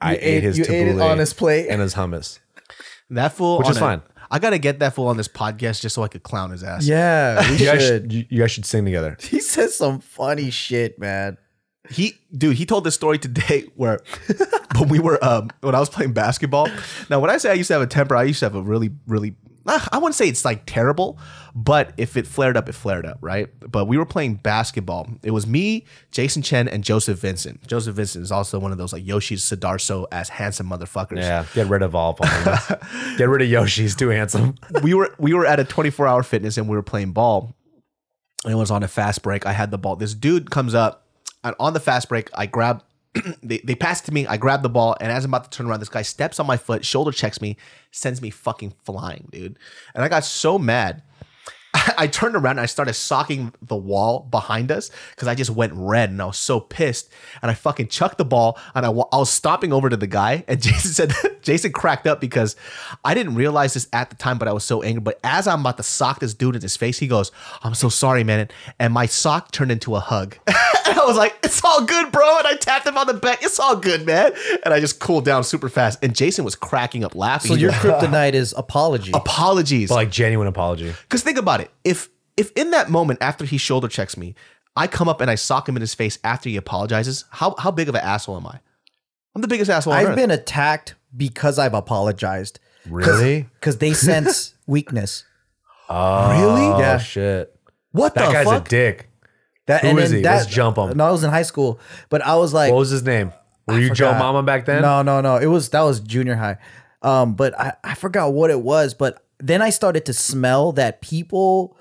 I ate his tabbouleh on his plate and his hummus. That fool, which is fine. I gotta get that fool on this podcast just so I could clown his ass. Yeah, you guys should sing together. He says some funny shit, man. He told this story today where when I was playing basketball. Now, when I say I used to have a temper, I used to have a really. I wouldn't say it's like terrible, but if it flared up, it flared up, right? But we were playing basketball. It was me, Jason Chen, and Joseph Vincent. Joseph Vincent is also one of those like Yoshi's Sudarso as handsome motherfuckers. Yeah, get rid of all of them. Get rid of Yoshi's, too handsome. We were at a 24-hour fitness and we were playing ball. And it was on a fast break. I had the ball. This dude comes up, and on the fast break, I grab. They pass it to me. I grab the ball, and as I'm about to turn around, this guy steps on my foot, shoulder checks me, sends me fucking flying, dude. And I got so mad. I turned around and I started socking the wall behind us because I just went red and I was so pissed. And I fucking chucked the ball and I was stomping over to the guy. And Jason said, Jason cracked up because I didn't realize this at the time, but I was so angry. But as I'm about to sock this dude in his face, he goes, I'm so sorry, man. And my sock turned into a hug. And I was like, it's all good, bro. And I tapped him on the back. It's all good, man. And I just cooled down super fast. And Jason was cracking up laughing. So your kryptonite is apology. Apologies. But like genuine apology. Because think about it. If in that moment after he shoulder checks me, I come up and I sock him in his face after he apologizes. How big of an asshole am I? I'm the biggest asshole I've been attacked because I've apologized. Really? Because they sense weakness. Oh, really? Yeah. Shit. What the fuck? That guy's a dick. Who is he? Let's jump him. No, I was in high school, but I was like, what was his name? Were you Joe Mama back then? No, no, no. It was that was junior high. But I forgot what it was. But then I started to smell that people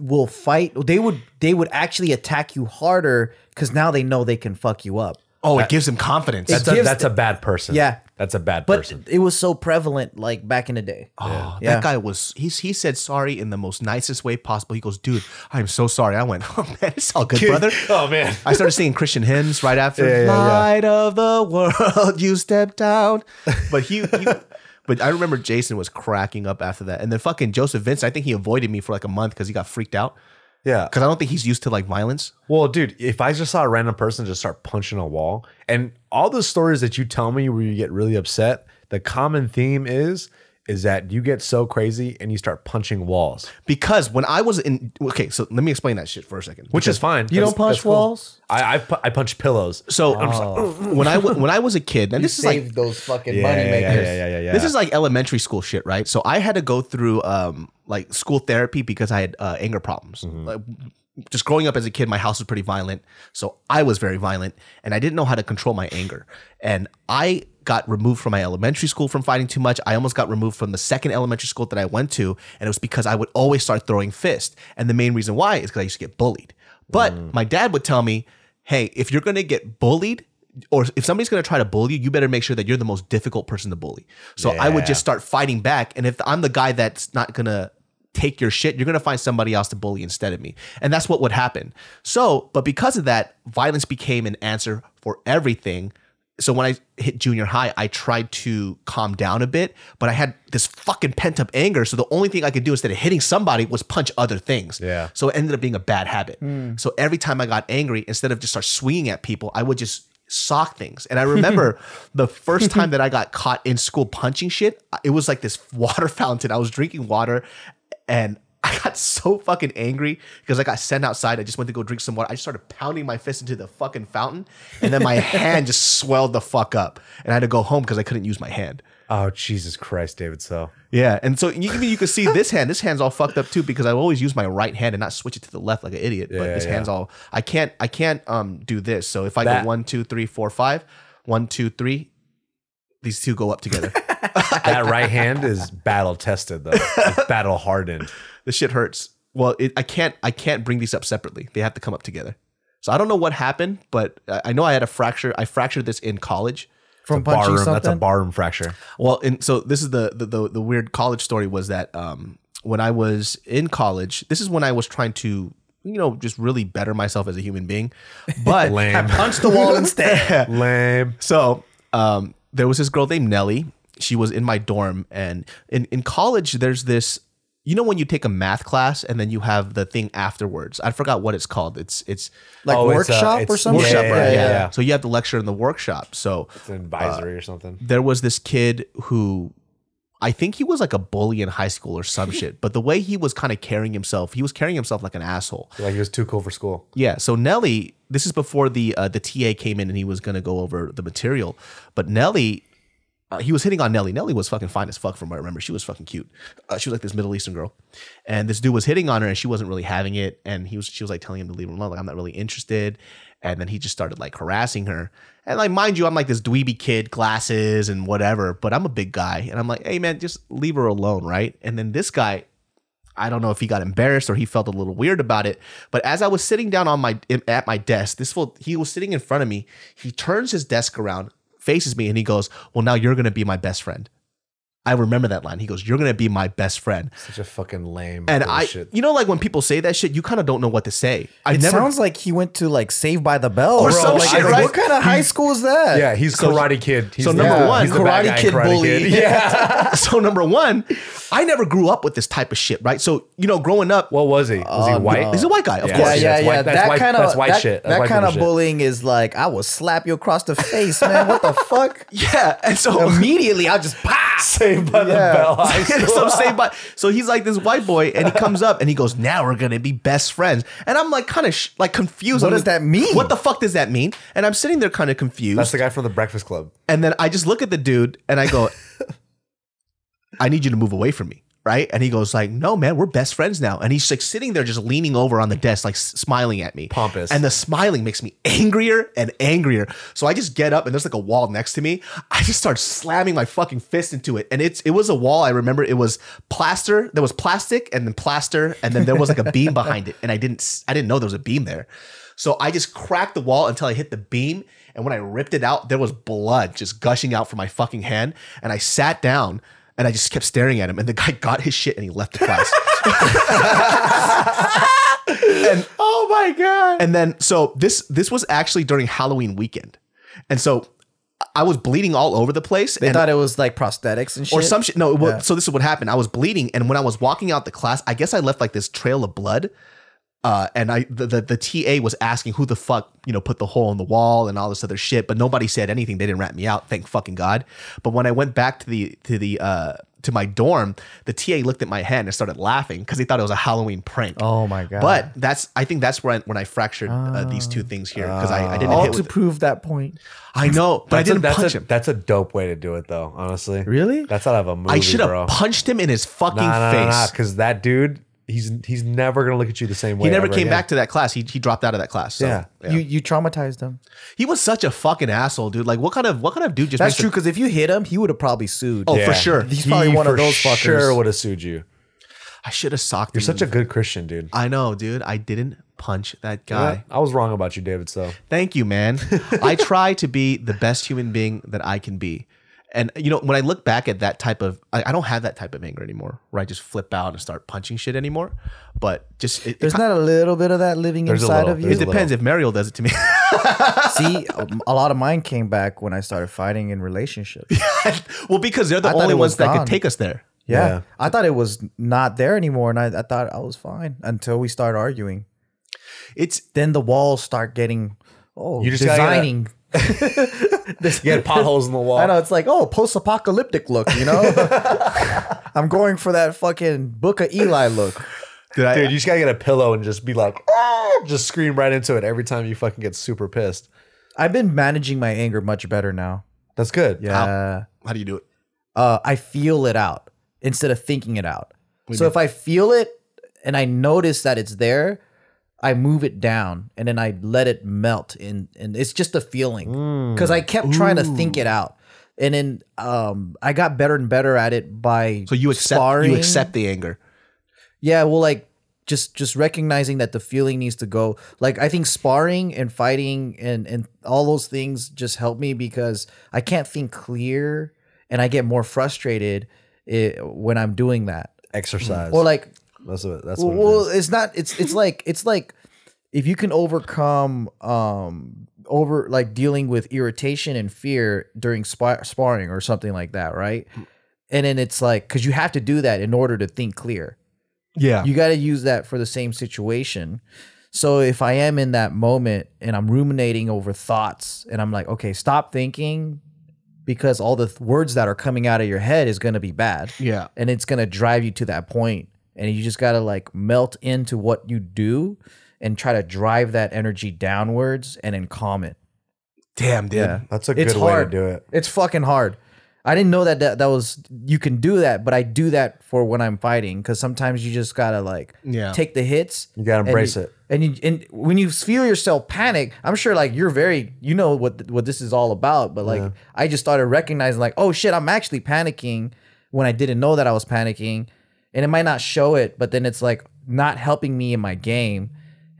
will fight. They would actually attack you harder because now they know they can fuck you up. Oh, it gives them confidence. That's a bad person. Yeah. That's a bad person. But it was so prevalent like back in the day. Oh, yeah. That guy was, he said sorry in the most nicest way possible. He goes, dude, I'm so sorry. I went, oh man, it's all good, brother. Oh man. I started singing Christian hymns right after. Yeah, yeah, Light of the world, you stepped out. But but I remember Jason was cracking up after that. And then fucking Joseph Vince, I think he avoided me for like a month because he got freaked out. Yeah. Because I don't think he's used to like violence. Well, dude, if I just saw a random person just start punching a wall, and all the stories that you tell me where you get really upset, the common theme is that you get so crazy and you start punching walls. Because when I was in, okay, so let me explain that shit for a second. Which is fine. You don't punch walls? Cool. I punch pillows. So I'm just like, when I was a kid, and this is like those fucking money makers. Yeah. This is like elementary school shit, right? So I had to go through like school therapy because I had anger problems. Mm-hmm. Like, just growing up as a kid, my house was pretty violent, so I was very violent, and I didn't know how to control my anger. And I got removed from my elementary school from fighting too much. I almost got removed from the second elementary school that I went to, and it was because I would always start throwing fists. And the main reason why is because I used to get bullied. But my dad would tell me, hey, if you're going to get bullied, or if somebody's going to try to bully you, you better make sure that you're the most difficult person to bully. So I would just start fighting back, and if I'm the guy that's not going to take your shit, you're going to find somebody else to bully instead of me. And that's what would happen. So, but because of that, violence became an answer for everything. So when I hit junior high, I tried to calm down a bit, but I had this fucking pent up anger. So the only thing I could do instead of hitting somebody was punch other things. Yeah. So it ended up being a bad habit. So every time I got angry, instead of just start swinging at people, I would just sock things. And I remember the first time that I got caught in school punching shit, it was like this water fountain. I was drinking water, and I got so fucking angry because I got sent outside. I just went to go drink some water. I just started pounding my fist into the fucking fountain, and then my hand just swelled the fuck up, and I had to go home because I couldn't use my hand. Oh, Jesus Christ, DavidSo. Yeah, and so you can see this hand. This hand's all fucked up too because I always use my right hand and not switch it to the left like an idiot. But this hand's all, I can't do this. So if I go 1, 2, 3, 4, 5, 1, 2, 3. These two go up together. That right hand is battle tested though. It's battle hardened. This shit hurts. Well, I can't bring these up separately. They have to come up together. So I don't know what happened, but I know I had a fracture. I fractured this in college. From punching something? That's a barroom fracture. Well, and so this is the weird college story was that when I was in college, this is when I was trying to, you know, just really better myself as a human being. But I punched the wall instead. Lame. So there was this girl named Nellie. She was in my dorm. And in college, there's this, you know, when you take a math class and then you have the thing afterwards. I forgot what it's called. It's like workshop or something. Workshop, right? Yeah. So you have the lecture in the workshop. So it's an advisory or something. There was this kid who, I think he was like a bully in high school or some shit. But the way he was kind of carrying himself, he was carrying himself like an asshole. Like he was too cool for school. Yeah. So Nelly, this is before the TA came in and he was going to go over the material. But Nelly, he was hitting on Nelly. Nelly was fucking fine as fuck from what I remember. She was fucking cute. She was like this Middle Eastern girl. And this dude was hitting on her and she wasn't really having it. And she was like telling him to leave her alone. Like, I'm not really interested. And then he just started like harassing her. And like, mind you, I'm like this dweeby kid, glasses and whatever, but I'm a big guy. And I'm like, hey man, just leave her alone, right? And then this guy, I don't know if he got embarrassed or he felt a little weird about it. But as I was sitting down at my desk, this fool, he was sitting in front of me. He turns his desk around, faces me, and he goes, well, now you're going to be my best friend. I remember that line. He goes, you're going to be my best friend. Such a fucking lame bullshit. You know, like when people say that shit, you kind of don't know what to say. Sounds like he went to like Saved by the Bell or some shit, right? What kind of high school is that? Yeah, he's Karate Kid. So number one, Karate Kid bully. Yeah. So number one, I never grew up with this type of shit, right? So, you know, growing up. What was he? Was he white? He's a white guy, of course. Yeah. That's white shit. That kind of bullying is like, I will slap you across the face, man. What the fuck? Yeah. And so immediately I'll just pop. Saved by the Bell High School. So, so he's like this white boy, and he comes up and he goes, now we're gonna be best friends. And I'm like kind of like confused. What does that mean? What the fuck does that mean? And I'm sitting there kind of confused. That's the guy from The Breakfast Club. And then I just look at the dude and I go, I need you to move away from me. Right. And he goes like, no, man, we're best friends now. And he's like sitting there just leaning over on the desk, like smiling at me. Pompous. And the smiling makes me angrier and angrier. So I just get up and there's like a wall next to me. I just start slamming my fucking fist into it. And it was a wall. I remember it was plaster. There was plastic and then plaster. And then there was like a beam behind it. And I didn't know there was a beam there. So I just cracked the wall until I hit the beam. And when I ripped it out, there was blood just gushing out from my fucking hand. And I sat down. And I just kept staring at him. And the guy got his shit and he left the class. And, oh, my God. And then so this was actually during Halloween weekend. And so I was bleeding all over the place. They thought it was like prosthetics and shit. Or some shit. No. Yeah. So this is what happened. I was bleeding. And when I was walking out the class, I guess I left like this trail of blood. And the TA was asking who the fuck, you know, put the hole in the wall and all this other shit, but nobody said anything. They didn't rat me out, thank fucking God. But when I went back to my dorm, the TA looked at my hand and started laughing because they thought it was a Halloween prank. Oh my God! But I think that's when I fractured these two things here because I didn't all hit to prove that point. I know, but I didn't punch him. That's a dope way to do it, though. Honestly, really, that's out of a movie. I should have punched him in his fucking face because that dude. He's never gonna look at you the same way. He never came back to that class. He dropped out of that class. So, yeah, you traumatized him. He was such a fucking asshole, dude. Like what kind of dude just? That's true. Because if you hit him, he would have probably sued. Oh, yeah. For sure. He's probably one of those fuckers. Sure would have sued you. I should have socked. You're such a good Christian, dude. I know, dude. I didn't punch that guy. Yeah, I was wrong about you, David. So thank you, man. I try to be the best human being that I can be. And, you know, when I look back at that type of, I don't have that type of anger anymore where I just flip out and start punching shit anymore. But just. There's not a little bit of that living inside of you? It depends if Mariel does it to me. See, a lot of mine came back when I started fighting in relationships. Well, because they're the only ones that could take us there. Yeah. I thought it was not there anymore. And I thought I was fine until we started arguing. Then the walls start getting, you're designing. You had potholes in the wall. I know, it's like, oh, post-apocalyptic look, you know. I'm going for that fucking Book of Eli look. Dude, you just gotta get a pillow and just be like, oh, just scream right into it every time you fucking get super pissed. I've been managing my anger much better now. That's good. Yeah. How do you do it? I feel it out instead of thinking it out. So if I feel it and I notice that it's there, I move it down and then I let it melt in, and it's just a feeling because I kept trying to think it out. And then I got better and better at it by sparring. You accept the anger. Yeah, well, like just recognizing that the feeling needs to go. Like I think sparring and fighting and all those things just help me because I can't think clear and I get more frustrated when I'm doing that. Exercise. Or like That's what it is. It's like if you can overcome dealing with irritation and fear during sparring or something like that, right? And then it's like because you have to do that in order to think clear. Yeah, you got to use that for the same situation. So if I am in that moment and I'm ruminating over thoughts and I'm like, okay, stop thinking. Because all the words that are coming out of your head is going to be bad. Yeah. And it's going to drive you to that point. And you just got to like melt into what you do and try to drive that energy downwards and then calm it. Damn, dude. Yeah. That's a good way to do it. It's fucking hard. I didn't know that was, you can do that, but I do that for when I'm fighting because sometimes you just got to like take the hits. You got to embrace it. And when you feel yourself panic, I'm sure like you're very, you know what this is all about, but like I just started recognizing like, oh shit, I'm actually panicking when I didn't know that I was panicking. And it might not show it, but then it's like not helping me in my game.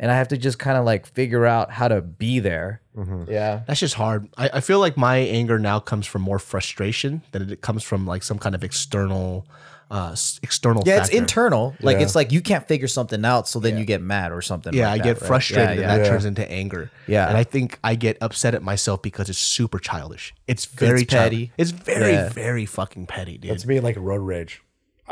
And I have to just kind of like figure out how to be there. Mm-hmm. Yeah. That's just hard. I feel like my anger now comes from more frustration than it comes from like some kind of external factor. It's internal. Like it's like you can't figure something out, so then you get mad or something. Yeah, like that, I get frustrated and that turns into anger. Yeah. And I think I get upset at myself because it's super childish. It's very petty. It's very, very fucking petty, dude. That's me like road rage.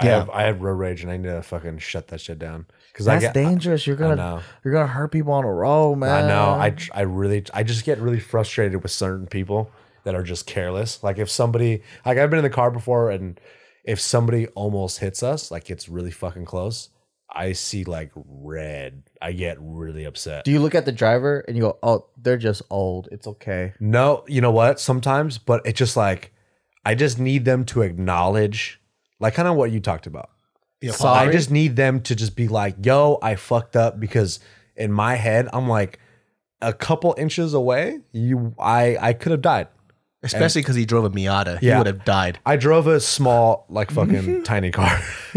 Yeah. I have road rage and I need to fucking shut that shit down because that's dangerous. You're gonna hurt people on a road, man. I know. I just get really frustrated with certain people that are just careless. Like if somebody, like I've been in the car before, and if somebody almost hits us, like it's really fucking close, I see like red. I get really upset. Do you look at the driver and you go, oh, they're just old, it's okay? No, you know what? Sometimes, but it's just like, I just need them to acknowledge, like kind of what you talked about. Yeah, sorry. I just need them to just be like, yo, I fucked up, because in my head, I'm like a couple inches away, I could have died. Especially because he drove a Miata. Yeah. He would have died. I drove a small, like fucking tiny car.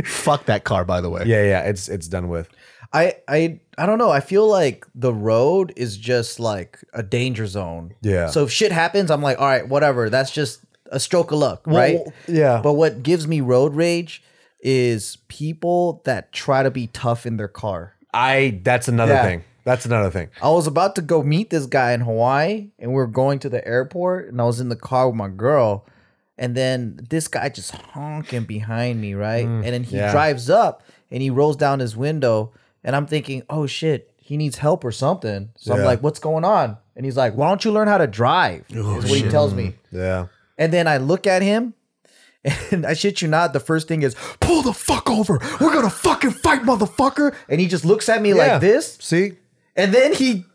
Fuck that car, by the way. Yeah, yeah. It's done with. I don't know. I feel like the road is just like a danger zone. Yeah. So if shit happens, I'm like, all right, whatever. That's just a stroke of luck, right? Well, yeah. But what gives me road rage is people that try to be tough in their car. That's another thing. That's another thing. I was about to go meet this guy in Hawaii, and we were going to the airport, and I was in the car with my girl, and then this guy just honking behind me, right? And then he drives up, and he rolls down his window, and I'm thinking, oh shit, he needs help or something. So I'm like, what's going on? And he's like, why don't you learn how to drive? Is what he tells me. Yeah. And then I look at him, and I shit you not, the first thing is, pull the fuck over. We're going to fucking fight, motherfucker. And he just looks at me like this. See? And then he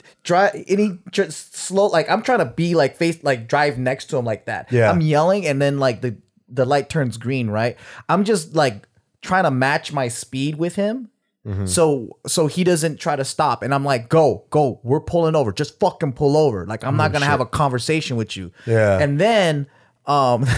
just slow, like I'm trying to be like face, like drive next to him like that. Yeah. I'm yelling, and then like the light turns green, right? I'm just like trying to match my speed with him. Mm-hmm. So he doesn't try to stop, and I'm like, go, we're pulling over. Just fucking pull over. Like I'm not gonna have a conversation with you. Yeah. And then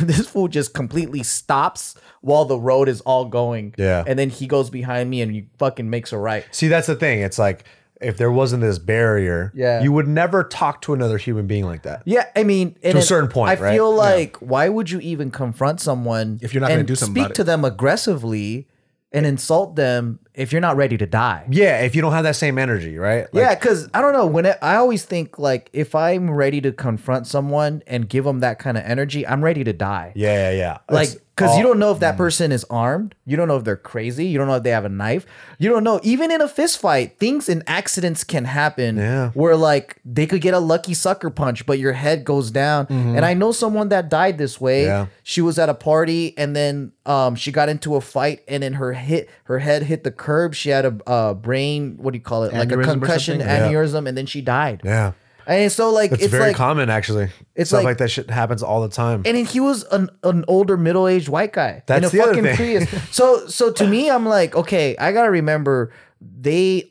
this fool just completely stops while the road is all going. Yeah. And then he goes behind me and he fucking makes a right. See, that's the thing. It's like, if there wasn't this barrier, you would never talk to another human being like that. Yeah, I mean, to a certain point, right? I feel like, why would you even confront someone if you're not going to do something about it? Speak to them aggressively and insult them if you're not ready to die? Yeah, if you don't have that same energy, right? Like, yeah, because I don't know. I always think like, if I'm ready to confront someone and give them that kind of energy, I'm ready to die. Yeah, yeah, yeah. Like, because you don't know if that person is armed. You don't know if they're crazy. You don't know if they have a knife. You don't know. Even in a fist fight, things and accidents can happen where like they could get a lucky sucker punch, but your head goes down. And I know someone that died this way. Yeah. She was at a party, and then she got into a fight, and then her head hit the curb. She had a brain, what do you call it? Aneurysm, like a concussion, aneurysm, and then she died. Yeah. And so like it's very like, common, actually. It's stuff like that shit happens all the time. And he was an older middle-aged white guy. That's the fucking other thing. So to me, I'm like, okay, I gotta remember they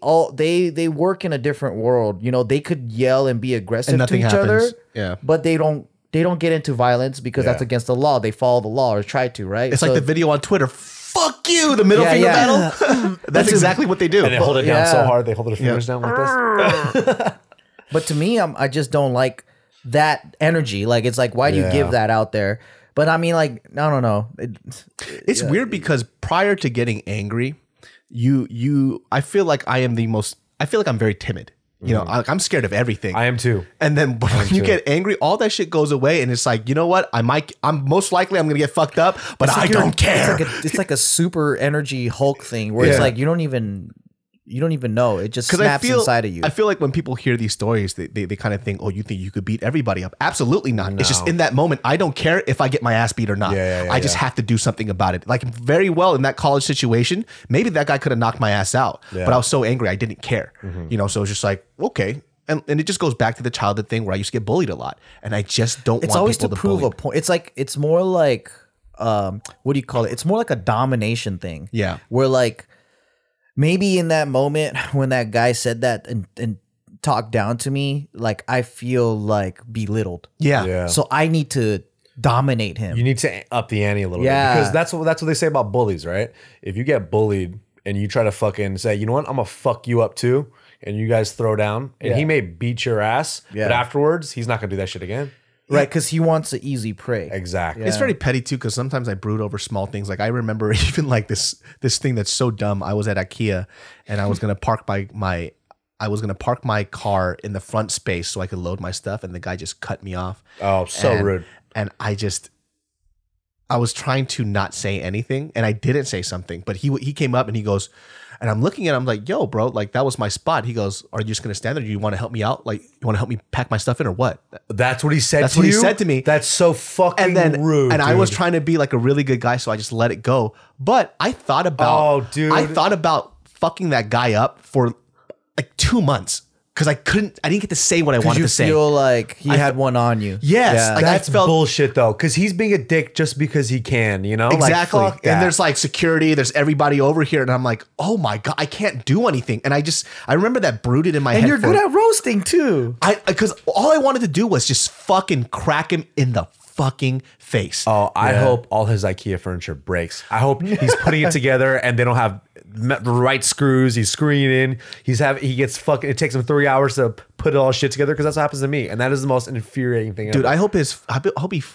work in a different world. You know, they could yell and be aggressive and to each other. Yeah. But they don't get into violence because that's against the law. They follow the law or try to, right? It's like the video on Twitter. Fuck you, the middle finger battle. That's exactly what they do. And they hold it down so hard, they hold their fingers down like this. But to me, I just don't like that energy. Like, it's like, why do you give that out there? But I mean, like, I don't know. It's weird because prior to getting angry, I feel like I feel like I'm very timid. You know, I'm scared of everything. I am too. And then when you get angry, all that shit goes away, and it's like, you know what? I'm most likely I'm gonna get fucked up, but like I don't care. It's like a super energy Hulk thing where it's like you don't even know. It just snaps inside of you. I feel like when people hear these stories, they kind of think, oh, you think you could beat everybody up? Absolutely not. No. It's just in that moment, I don't care if I get my ass beat or not. I just have to do something about it. Like very well in that college situation, maybe that guy could have knocked my ass out, but I was so angry, I didn't care. You know, so it's just like, okay. And it just goes back to the childhood thing where I used to get bullied a lot. And I just don't want people to prove a point. It's like, it's more like, what do you call it? It's more like a domination thing. Yeah. Where like, maybe in that moment when that guy said that and talked down to me, like I feel like belittled. Yeah. So I need to dominate him. You need to up the ante a little bit. Because that's what they say about bullies, right? If you get bullied and you try to fucking say, you know what, I'm going to fuck you up too. And you guys throw down. And he may beat your ass. Yeah. But afterwards, he's not going to do that shit again. Right, because he wants an easy prey. Exactly. Yeah. It's very petty too, because sometimes I brood over small things. Like I remember even like this thing that's so dumb. I was at IKEA, and I was gonna park my car in the front space so I could load my stuff, and the guy just cut me off. Oh, so rude. And I just I was trying to not say anything, and I didn't say something, but he came up and he goes, and I'm looking at him like, yo, bro, like that was my spot. He goes, are you just going to stand there? Do you want to help me out? Like, you want to help me pack my stuff in or what? That's what he said to you? That's what he said to me. That's so fucking rude. And dude, I was trying to be like a really good guy, so I just let it go. But I thought about, I thought about fucking that guy up for like 2 months. Because I didn't get to say what I wanted to say. You feel like he had one on you. Yes. Yeah. Like that's bullshit though. Because he's being a dick just because he can, you know? Exactly. Like, and there's like security. There's everybody over here. And I'm like, oh my God, I can't do anything. And I remember that brooded in my head. And you're good at roasting too. Because all I wanted to do was just fucking crack him in the fucking face. Oh, I hope all his IKEA furniture breaks. I hope he's putting it together and they don't have the right screws. He's screwing in. He gets fucking. It takes him 3 hours to put it all shit together because that's what happens to me, and that is the most infuriating thing. Dude, ever. I hope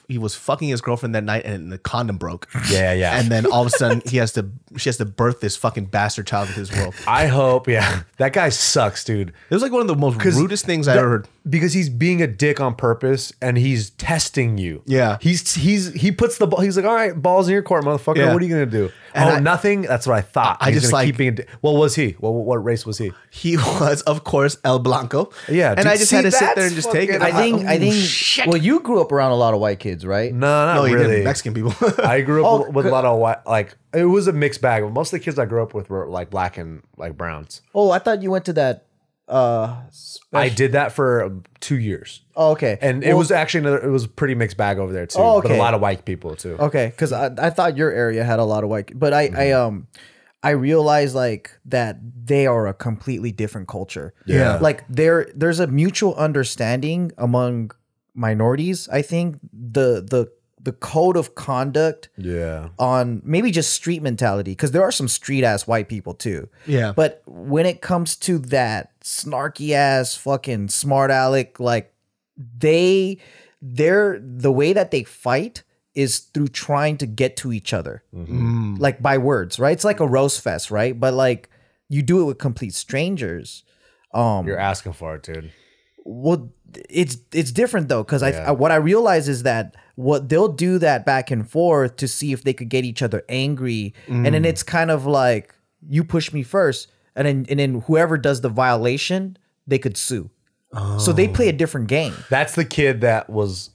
he was fucking his girlfriend that night and the condom broke. Yeah, yeah. And then all of a sudden she has to birth this fucking bastard child into his world. I hope. Yeah, that guy sucks, dude. It was like one of the most rudest things I ever heard. Because he's being a dick on purpose and he's testing you. Yeah, he puts the ball. He's like, all right, balls in your court, motherfucker. Yeah. What are you gonna do? And nothing. That's what I thought. I just like keeping. What was he? What race was he? He was, of course, El Blanco. Yeah, and dude, I just had to sit there and just take it. I think. Well, you grew up around a lot of white kids, right? No, you didn't. Mexican people. I grew up with a lot of white. Like it was a mixed bag. But most of the kids I grew up with were like black and like browns. Oh, I thought you went to that. I did that for 2 years. Oh, okay. And it was actually it was a pretty mixed bag over there too. Oh, okay. But a lot of white people too. Okay, because I thought your area had a lot of white, but I realized like that they are a completely different culture. Yeah. Like there's a mutual understanding among minorities. I think the code of conduct, yeah, on maybe just street mentality, because there are some street ass white people too. Yeah. But when it comes to that snarky ass fucking smart aleck, like the way that they fight is through trying to get to each other. Mm-hmm. Like by words, right? It's like a roast fest, right? But like you do it with complete strangers. You're asking for it, dude. Well, it's different though, because what I realize is that what they'll do that back and forth to see if they could get each other angry, and then it's kind of like you push me first, and then whoever does the violation they could sue. Oh. So they play a different game. That's the kid that was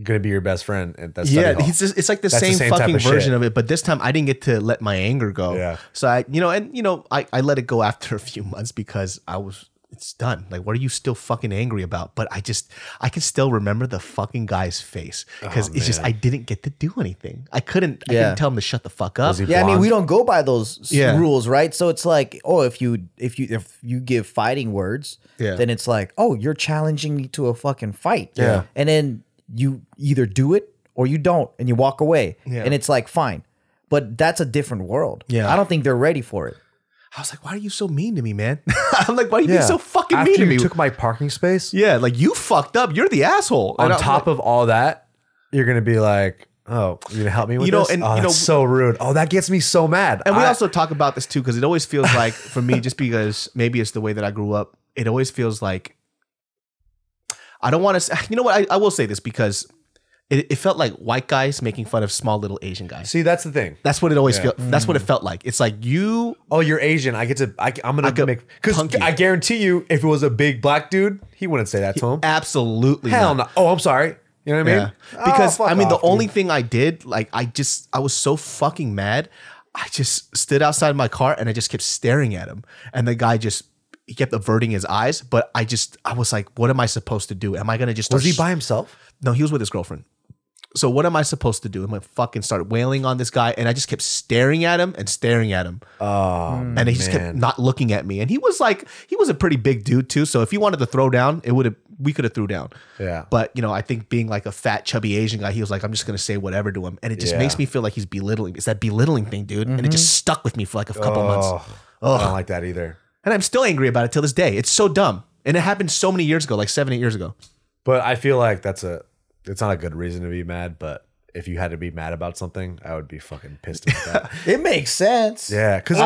gonna be your best friend at that study hall. It's like the same fucking version of it, but this time I didn't get to let my anger go. Yeah. So I let it go after a few months because I was. It's done. Like, what are you still fucking angry about? But I can still remember the fucking guy's face because I didn't get to do anything. I couldn't tell him to shut the fuck up. Yeah, I mean, we don't go by those rules, right? So it's like, oh, if you give fighting words, then it's like, oh, you're challenging me to a fucking fight. Yeah. And then you either do it or you don't, and you walk away. Yeah. And it's like, fine. But that's a different world. Yeah. I don't think they're ready for it. I was like, why are you so mean to me, man? I'm like, why are you being so fucking mean to me? You took my parking space? Yeah, like you fucked up. You're the asshole. On top of all that, you're going to be like, oh, you're going to help me with this? And, that's so rude. Oh, that gets me so mad. And we also talk about this too, because it always feels like, for me, just because maybe it's the way that I grew up, it always feels like, I don't want to say, you know what, I will say this because it felt like white guys making fun of small little Asian guys. See, that's the thing. That's what it always felt. That's what it felt like. It's like you. Oh, you're Asian. Because I guarantee you, if it was a big black dude, he wouldn't say that to him. Absolutely. Hell no. Oh, I'm sorry. You know what I mean? Yeah. Because the only thing I did, like I was so fucking mad. I just stood outside my car and I just kept staring at him, and the guy just. He kept averting his eyes, but I was like, what am I supposed to do? Am I gonna just? Was he by himself? No, he was with his girlfriend. So what am I supposed to do? I'm gonna fucking start wailing on this guy, and I just kept staring at him and staring at him. Oh, and he just kept not looking at me. And he was a pretty big dude too. So if he wanted to throw down, we could have threw down. Yeah. But I think being like a fat, chubby Asian guy, he was like, I'm just gonna say whatever to him, and it just makes me feel like he's belittling. It's that belittling thing, dude, and it just stuck with me for like a couple months. Oh, I don't like that either. And I'm still angry about it till this day. It's so dumb. And it happened so many years ago, like 7, 8 years ago. But I feel like it's not a good reason to be mad, but if you had to be mad about something, I would be fucking pissed about that. It makes sense. Yeah, because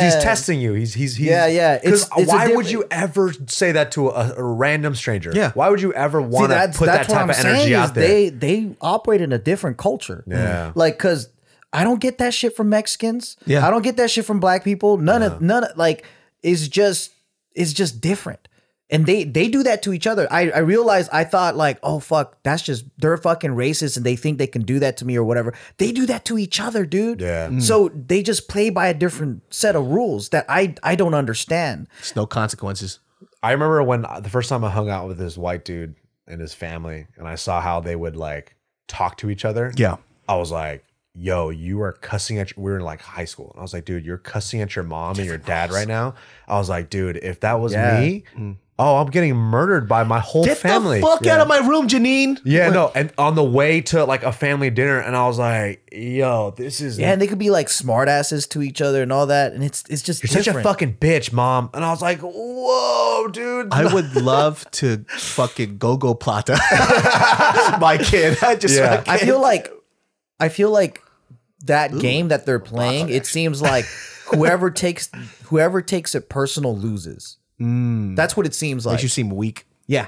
he's testing you. Yeah. It's why would you ever say that to a random stranger? Yeah. Why would you ever want to put that type of energy out there? They operate in a different culture. Yeah. Like, because I don't get that shit from Mexicans. Yeah. I don't get that shit from black people. None of, like, it's just different. And they do that to each other. I realized, I thought like, oh fuck, that's just, they're fucking racist and they think they can do that to me or whatever. They do that to each other, dude. Yeah. Mm. So they just play by a different set of rules that I don't understand. It's no consequences. I remember when the first time I hung out with this white dude and his family, and I saw how they would like talk to each other. Yeah. I was like, yo, you are cussing at your, we were in like high school. And I was like, dude, you're cussing at your mom and your dad right now. I was like, dude, if that was me, oh, I'm getting murdered by my whole family. Get the fuck out of my room, Janine. Yeah, no. And on the way to like a family dinner, and I was like, yo, this is. Yeah, and they could be like smart asses to each other and all that. And it's just you're different. Such a fucking bitch, mom. And I was like, whoa, dude. I would love to fucking go Plata. My kid. My kid. I feel like that game that they're playing, it seems like whoever takes it personal loses. Mm. That's what it seems like. Makes you seem weak. Yeah.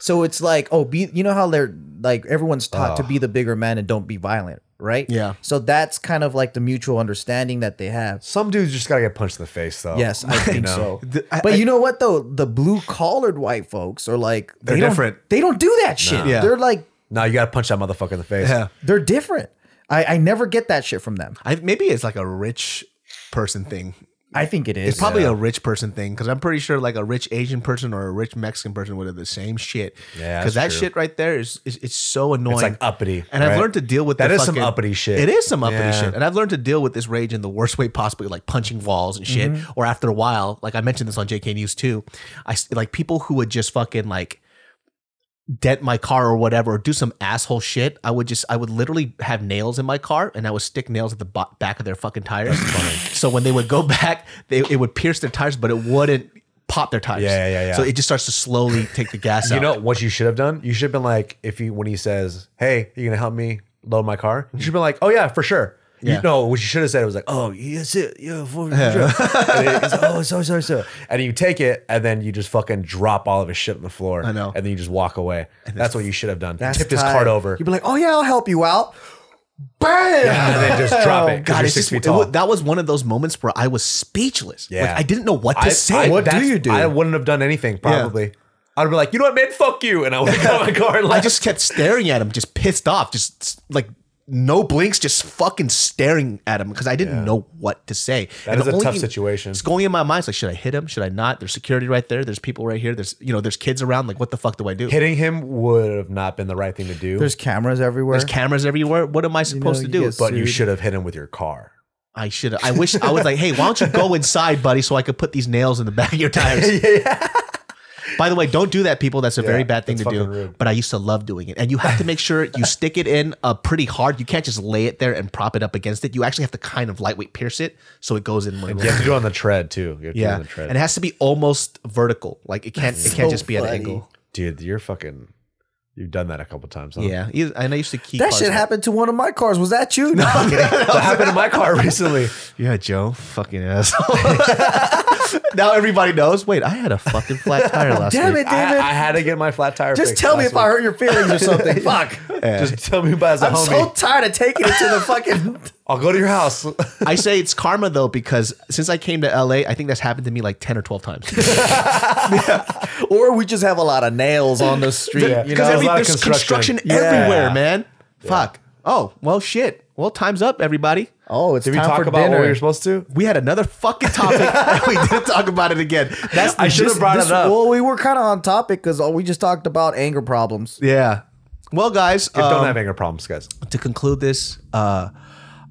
So it's like, oh, you know how they're like, everyone's taught to be the bigger man and don't be violent, right? Yeah. So that's kind of like the mutual understanding that they have. Some dudes just gotta get punched in the face, though. Yes, I think so. But you know what though? The blue-collared white folks are like they're different. They don't do that shit. Yeah. They're like, no, you gotta punch that motherfucker in the face. Yeah. They're different. I never get that shit from them. Maybe it's like a rich person thing. I think it is. It's probably a rich person thing, because I'm pretty sure like a rich Asian person or a rich Mexican person would have the same shit. Yeah, because that shit right there is it's so annoying. It's like uppity, and I've learned to deal with that. Is fucking, some uppity shit. It is some uppity shit, and I've learned to deal with this rage in the worst way possible, like punching walls and shit. Or after a while, like I mentioned this on JK News too, I like people who would just fucking like dent my car or whatever, or do some asshole shit. I would literally have nails in my car, and I would stick nails at the back of their fucking tires. So when they would go back, it would pierce their tires, but it wouldn't pop their tires. Yeah. So it just starts to slowly take the gas out. You know what you should have done? You should have been like, when he says, "Hey, you gonna help me load my car?" You should have been like, "Oh yeah, for sure." Yeah. You know what you should have said? It was like, "Oh yes, oh sorry. And you take it, and then you just fucking drop all of his shit on the floor. I know. And then you just walk away. That's what you should have done. Tipped his cart over. You'd be like, "Oh yeah, I'll help you out." Bam! Yeah, and then just drop it. God, it's 6 feet tall. That was one of those moments where I was speechless. Yeah, like, I didn't know what to say. What do you do? I wouldn't have done anything probably. Yeah. I'd be like, "You know what, man? Fuck you!" And I would go in my car. I just kept staring at him, just pissed off, just like. No blinks, just fucking staring at him because I didn't know what to say. That is a tough situation. It's going in my mind. It's like, should I hit him? Should I not? There's security right there. There's people right here. There's kids around. Like, what the fuck do I do? Hitting him would have not been the right thing to do. There's cameras everywhere. What am I supposed to do? But you should have hit him with your car. I should have. I wish I was like, hey, why don't you go inside, buddy, so I could put these nails in the back of your tires. By the way, don't do that, people. That's a very bad thing to do. Rude. But I used to love doing it. And you have to make sure you stick it in pretty hard. You can't just lay it there and prop it up against it. You actually have to kind of lightweight pierce it so it goes in. And you have to do it on the tread too. On the tread. And it has to be almost vertical. Like it can't just be an angle. Dude, you're fucking... You've done that a couple times, huh? Yeah. And I used to keep that shit happened to one of my cars. Was that you? No, I'm kidding. That happened to my car recently. Yeah, Joe, fucking asshole. Now everybody knows. Wait, I had a fucking flat tire last week. Damn it, David. I had to get my flat tire fixed. Just tell me if I hurt your feelings or something. Fuck. Yeah. Just tell me about as a homie. I'm so tired of taking it to the fucking... I'll go to your house. I say it's karma though, because since I came to LA, I think that's happened to me like 10 or 12 times. Or we just have a lot of nails on the street. Because there's construction everywhere, man. Yeah. Fuck. Oh, well, shit. Well, time's up, everybody. Oh, it's time for dinner. Did we talk about what we were supposed to? We had another fucking topic, and we didn't talk about it again. I should have brought it up. Well, we were kind of on topic because we just talked about anger problems. Yeah. Well, guys. Don't have anger problems, guys. To conclude this...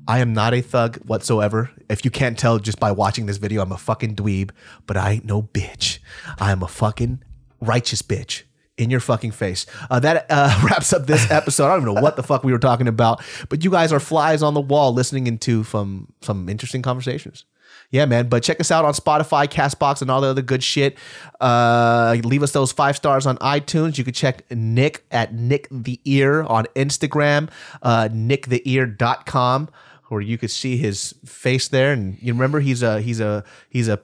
I am not a thug whatsoever. If you can't tell just by watching this video, I'm a fucking dweeb, but I ain't no bitch. I am a fucking righteous bitch in your fucking face. That wraps up this episode. I don't even know what the fuck we were talking about, but you guys are flies on the wall listening into some interesting conversations. Yeah, man. But check us out on Spotify, Castbox, and all the other good shit. Leave us those 5 stars on iTunes. You can check Nick at Nick the Ear on Instagram, nicktheear.com, where you could see his face there. And you remember he's a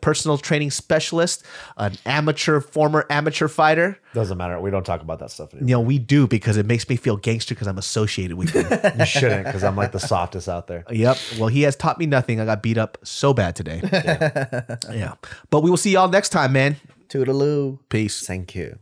personal training specialist, an amateur, former amateur fighter. Doesn't matter. We don't talk about that stuff anymore. You know, we do, because it makes me feel gangster because I'm associated with you. You shouldn't, because I'm like the softest out there. Yep. Well, he has taught me nothing. I got beat up so bad today. Yeah. But we will see y'all next time, man. Toodaloo. Peace. Thank you.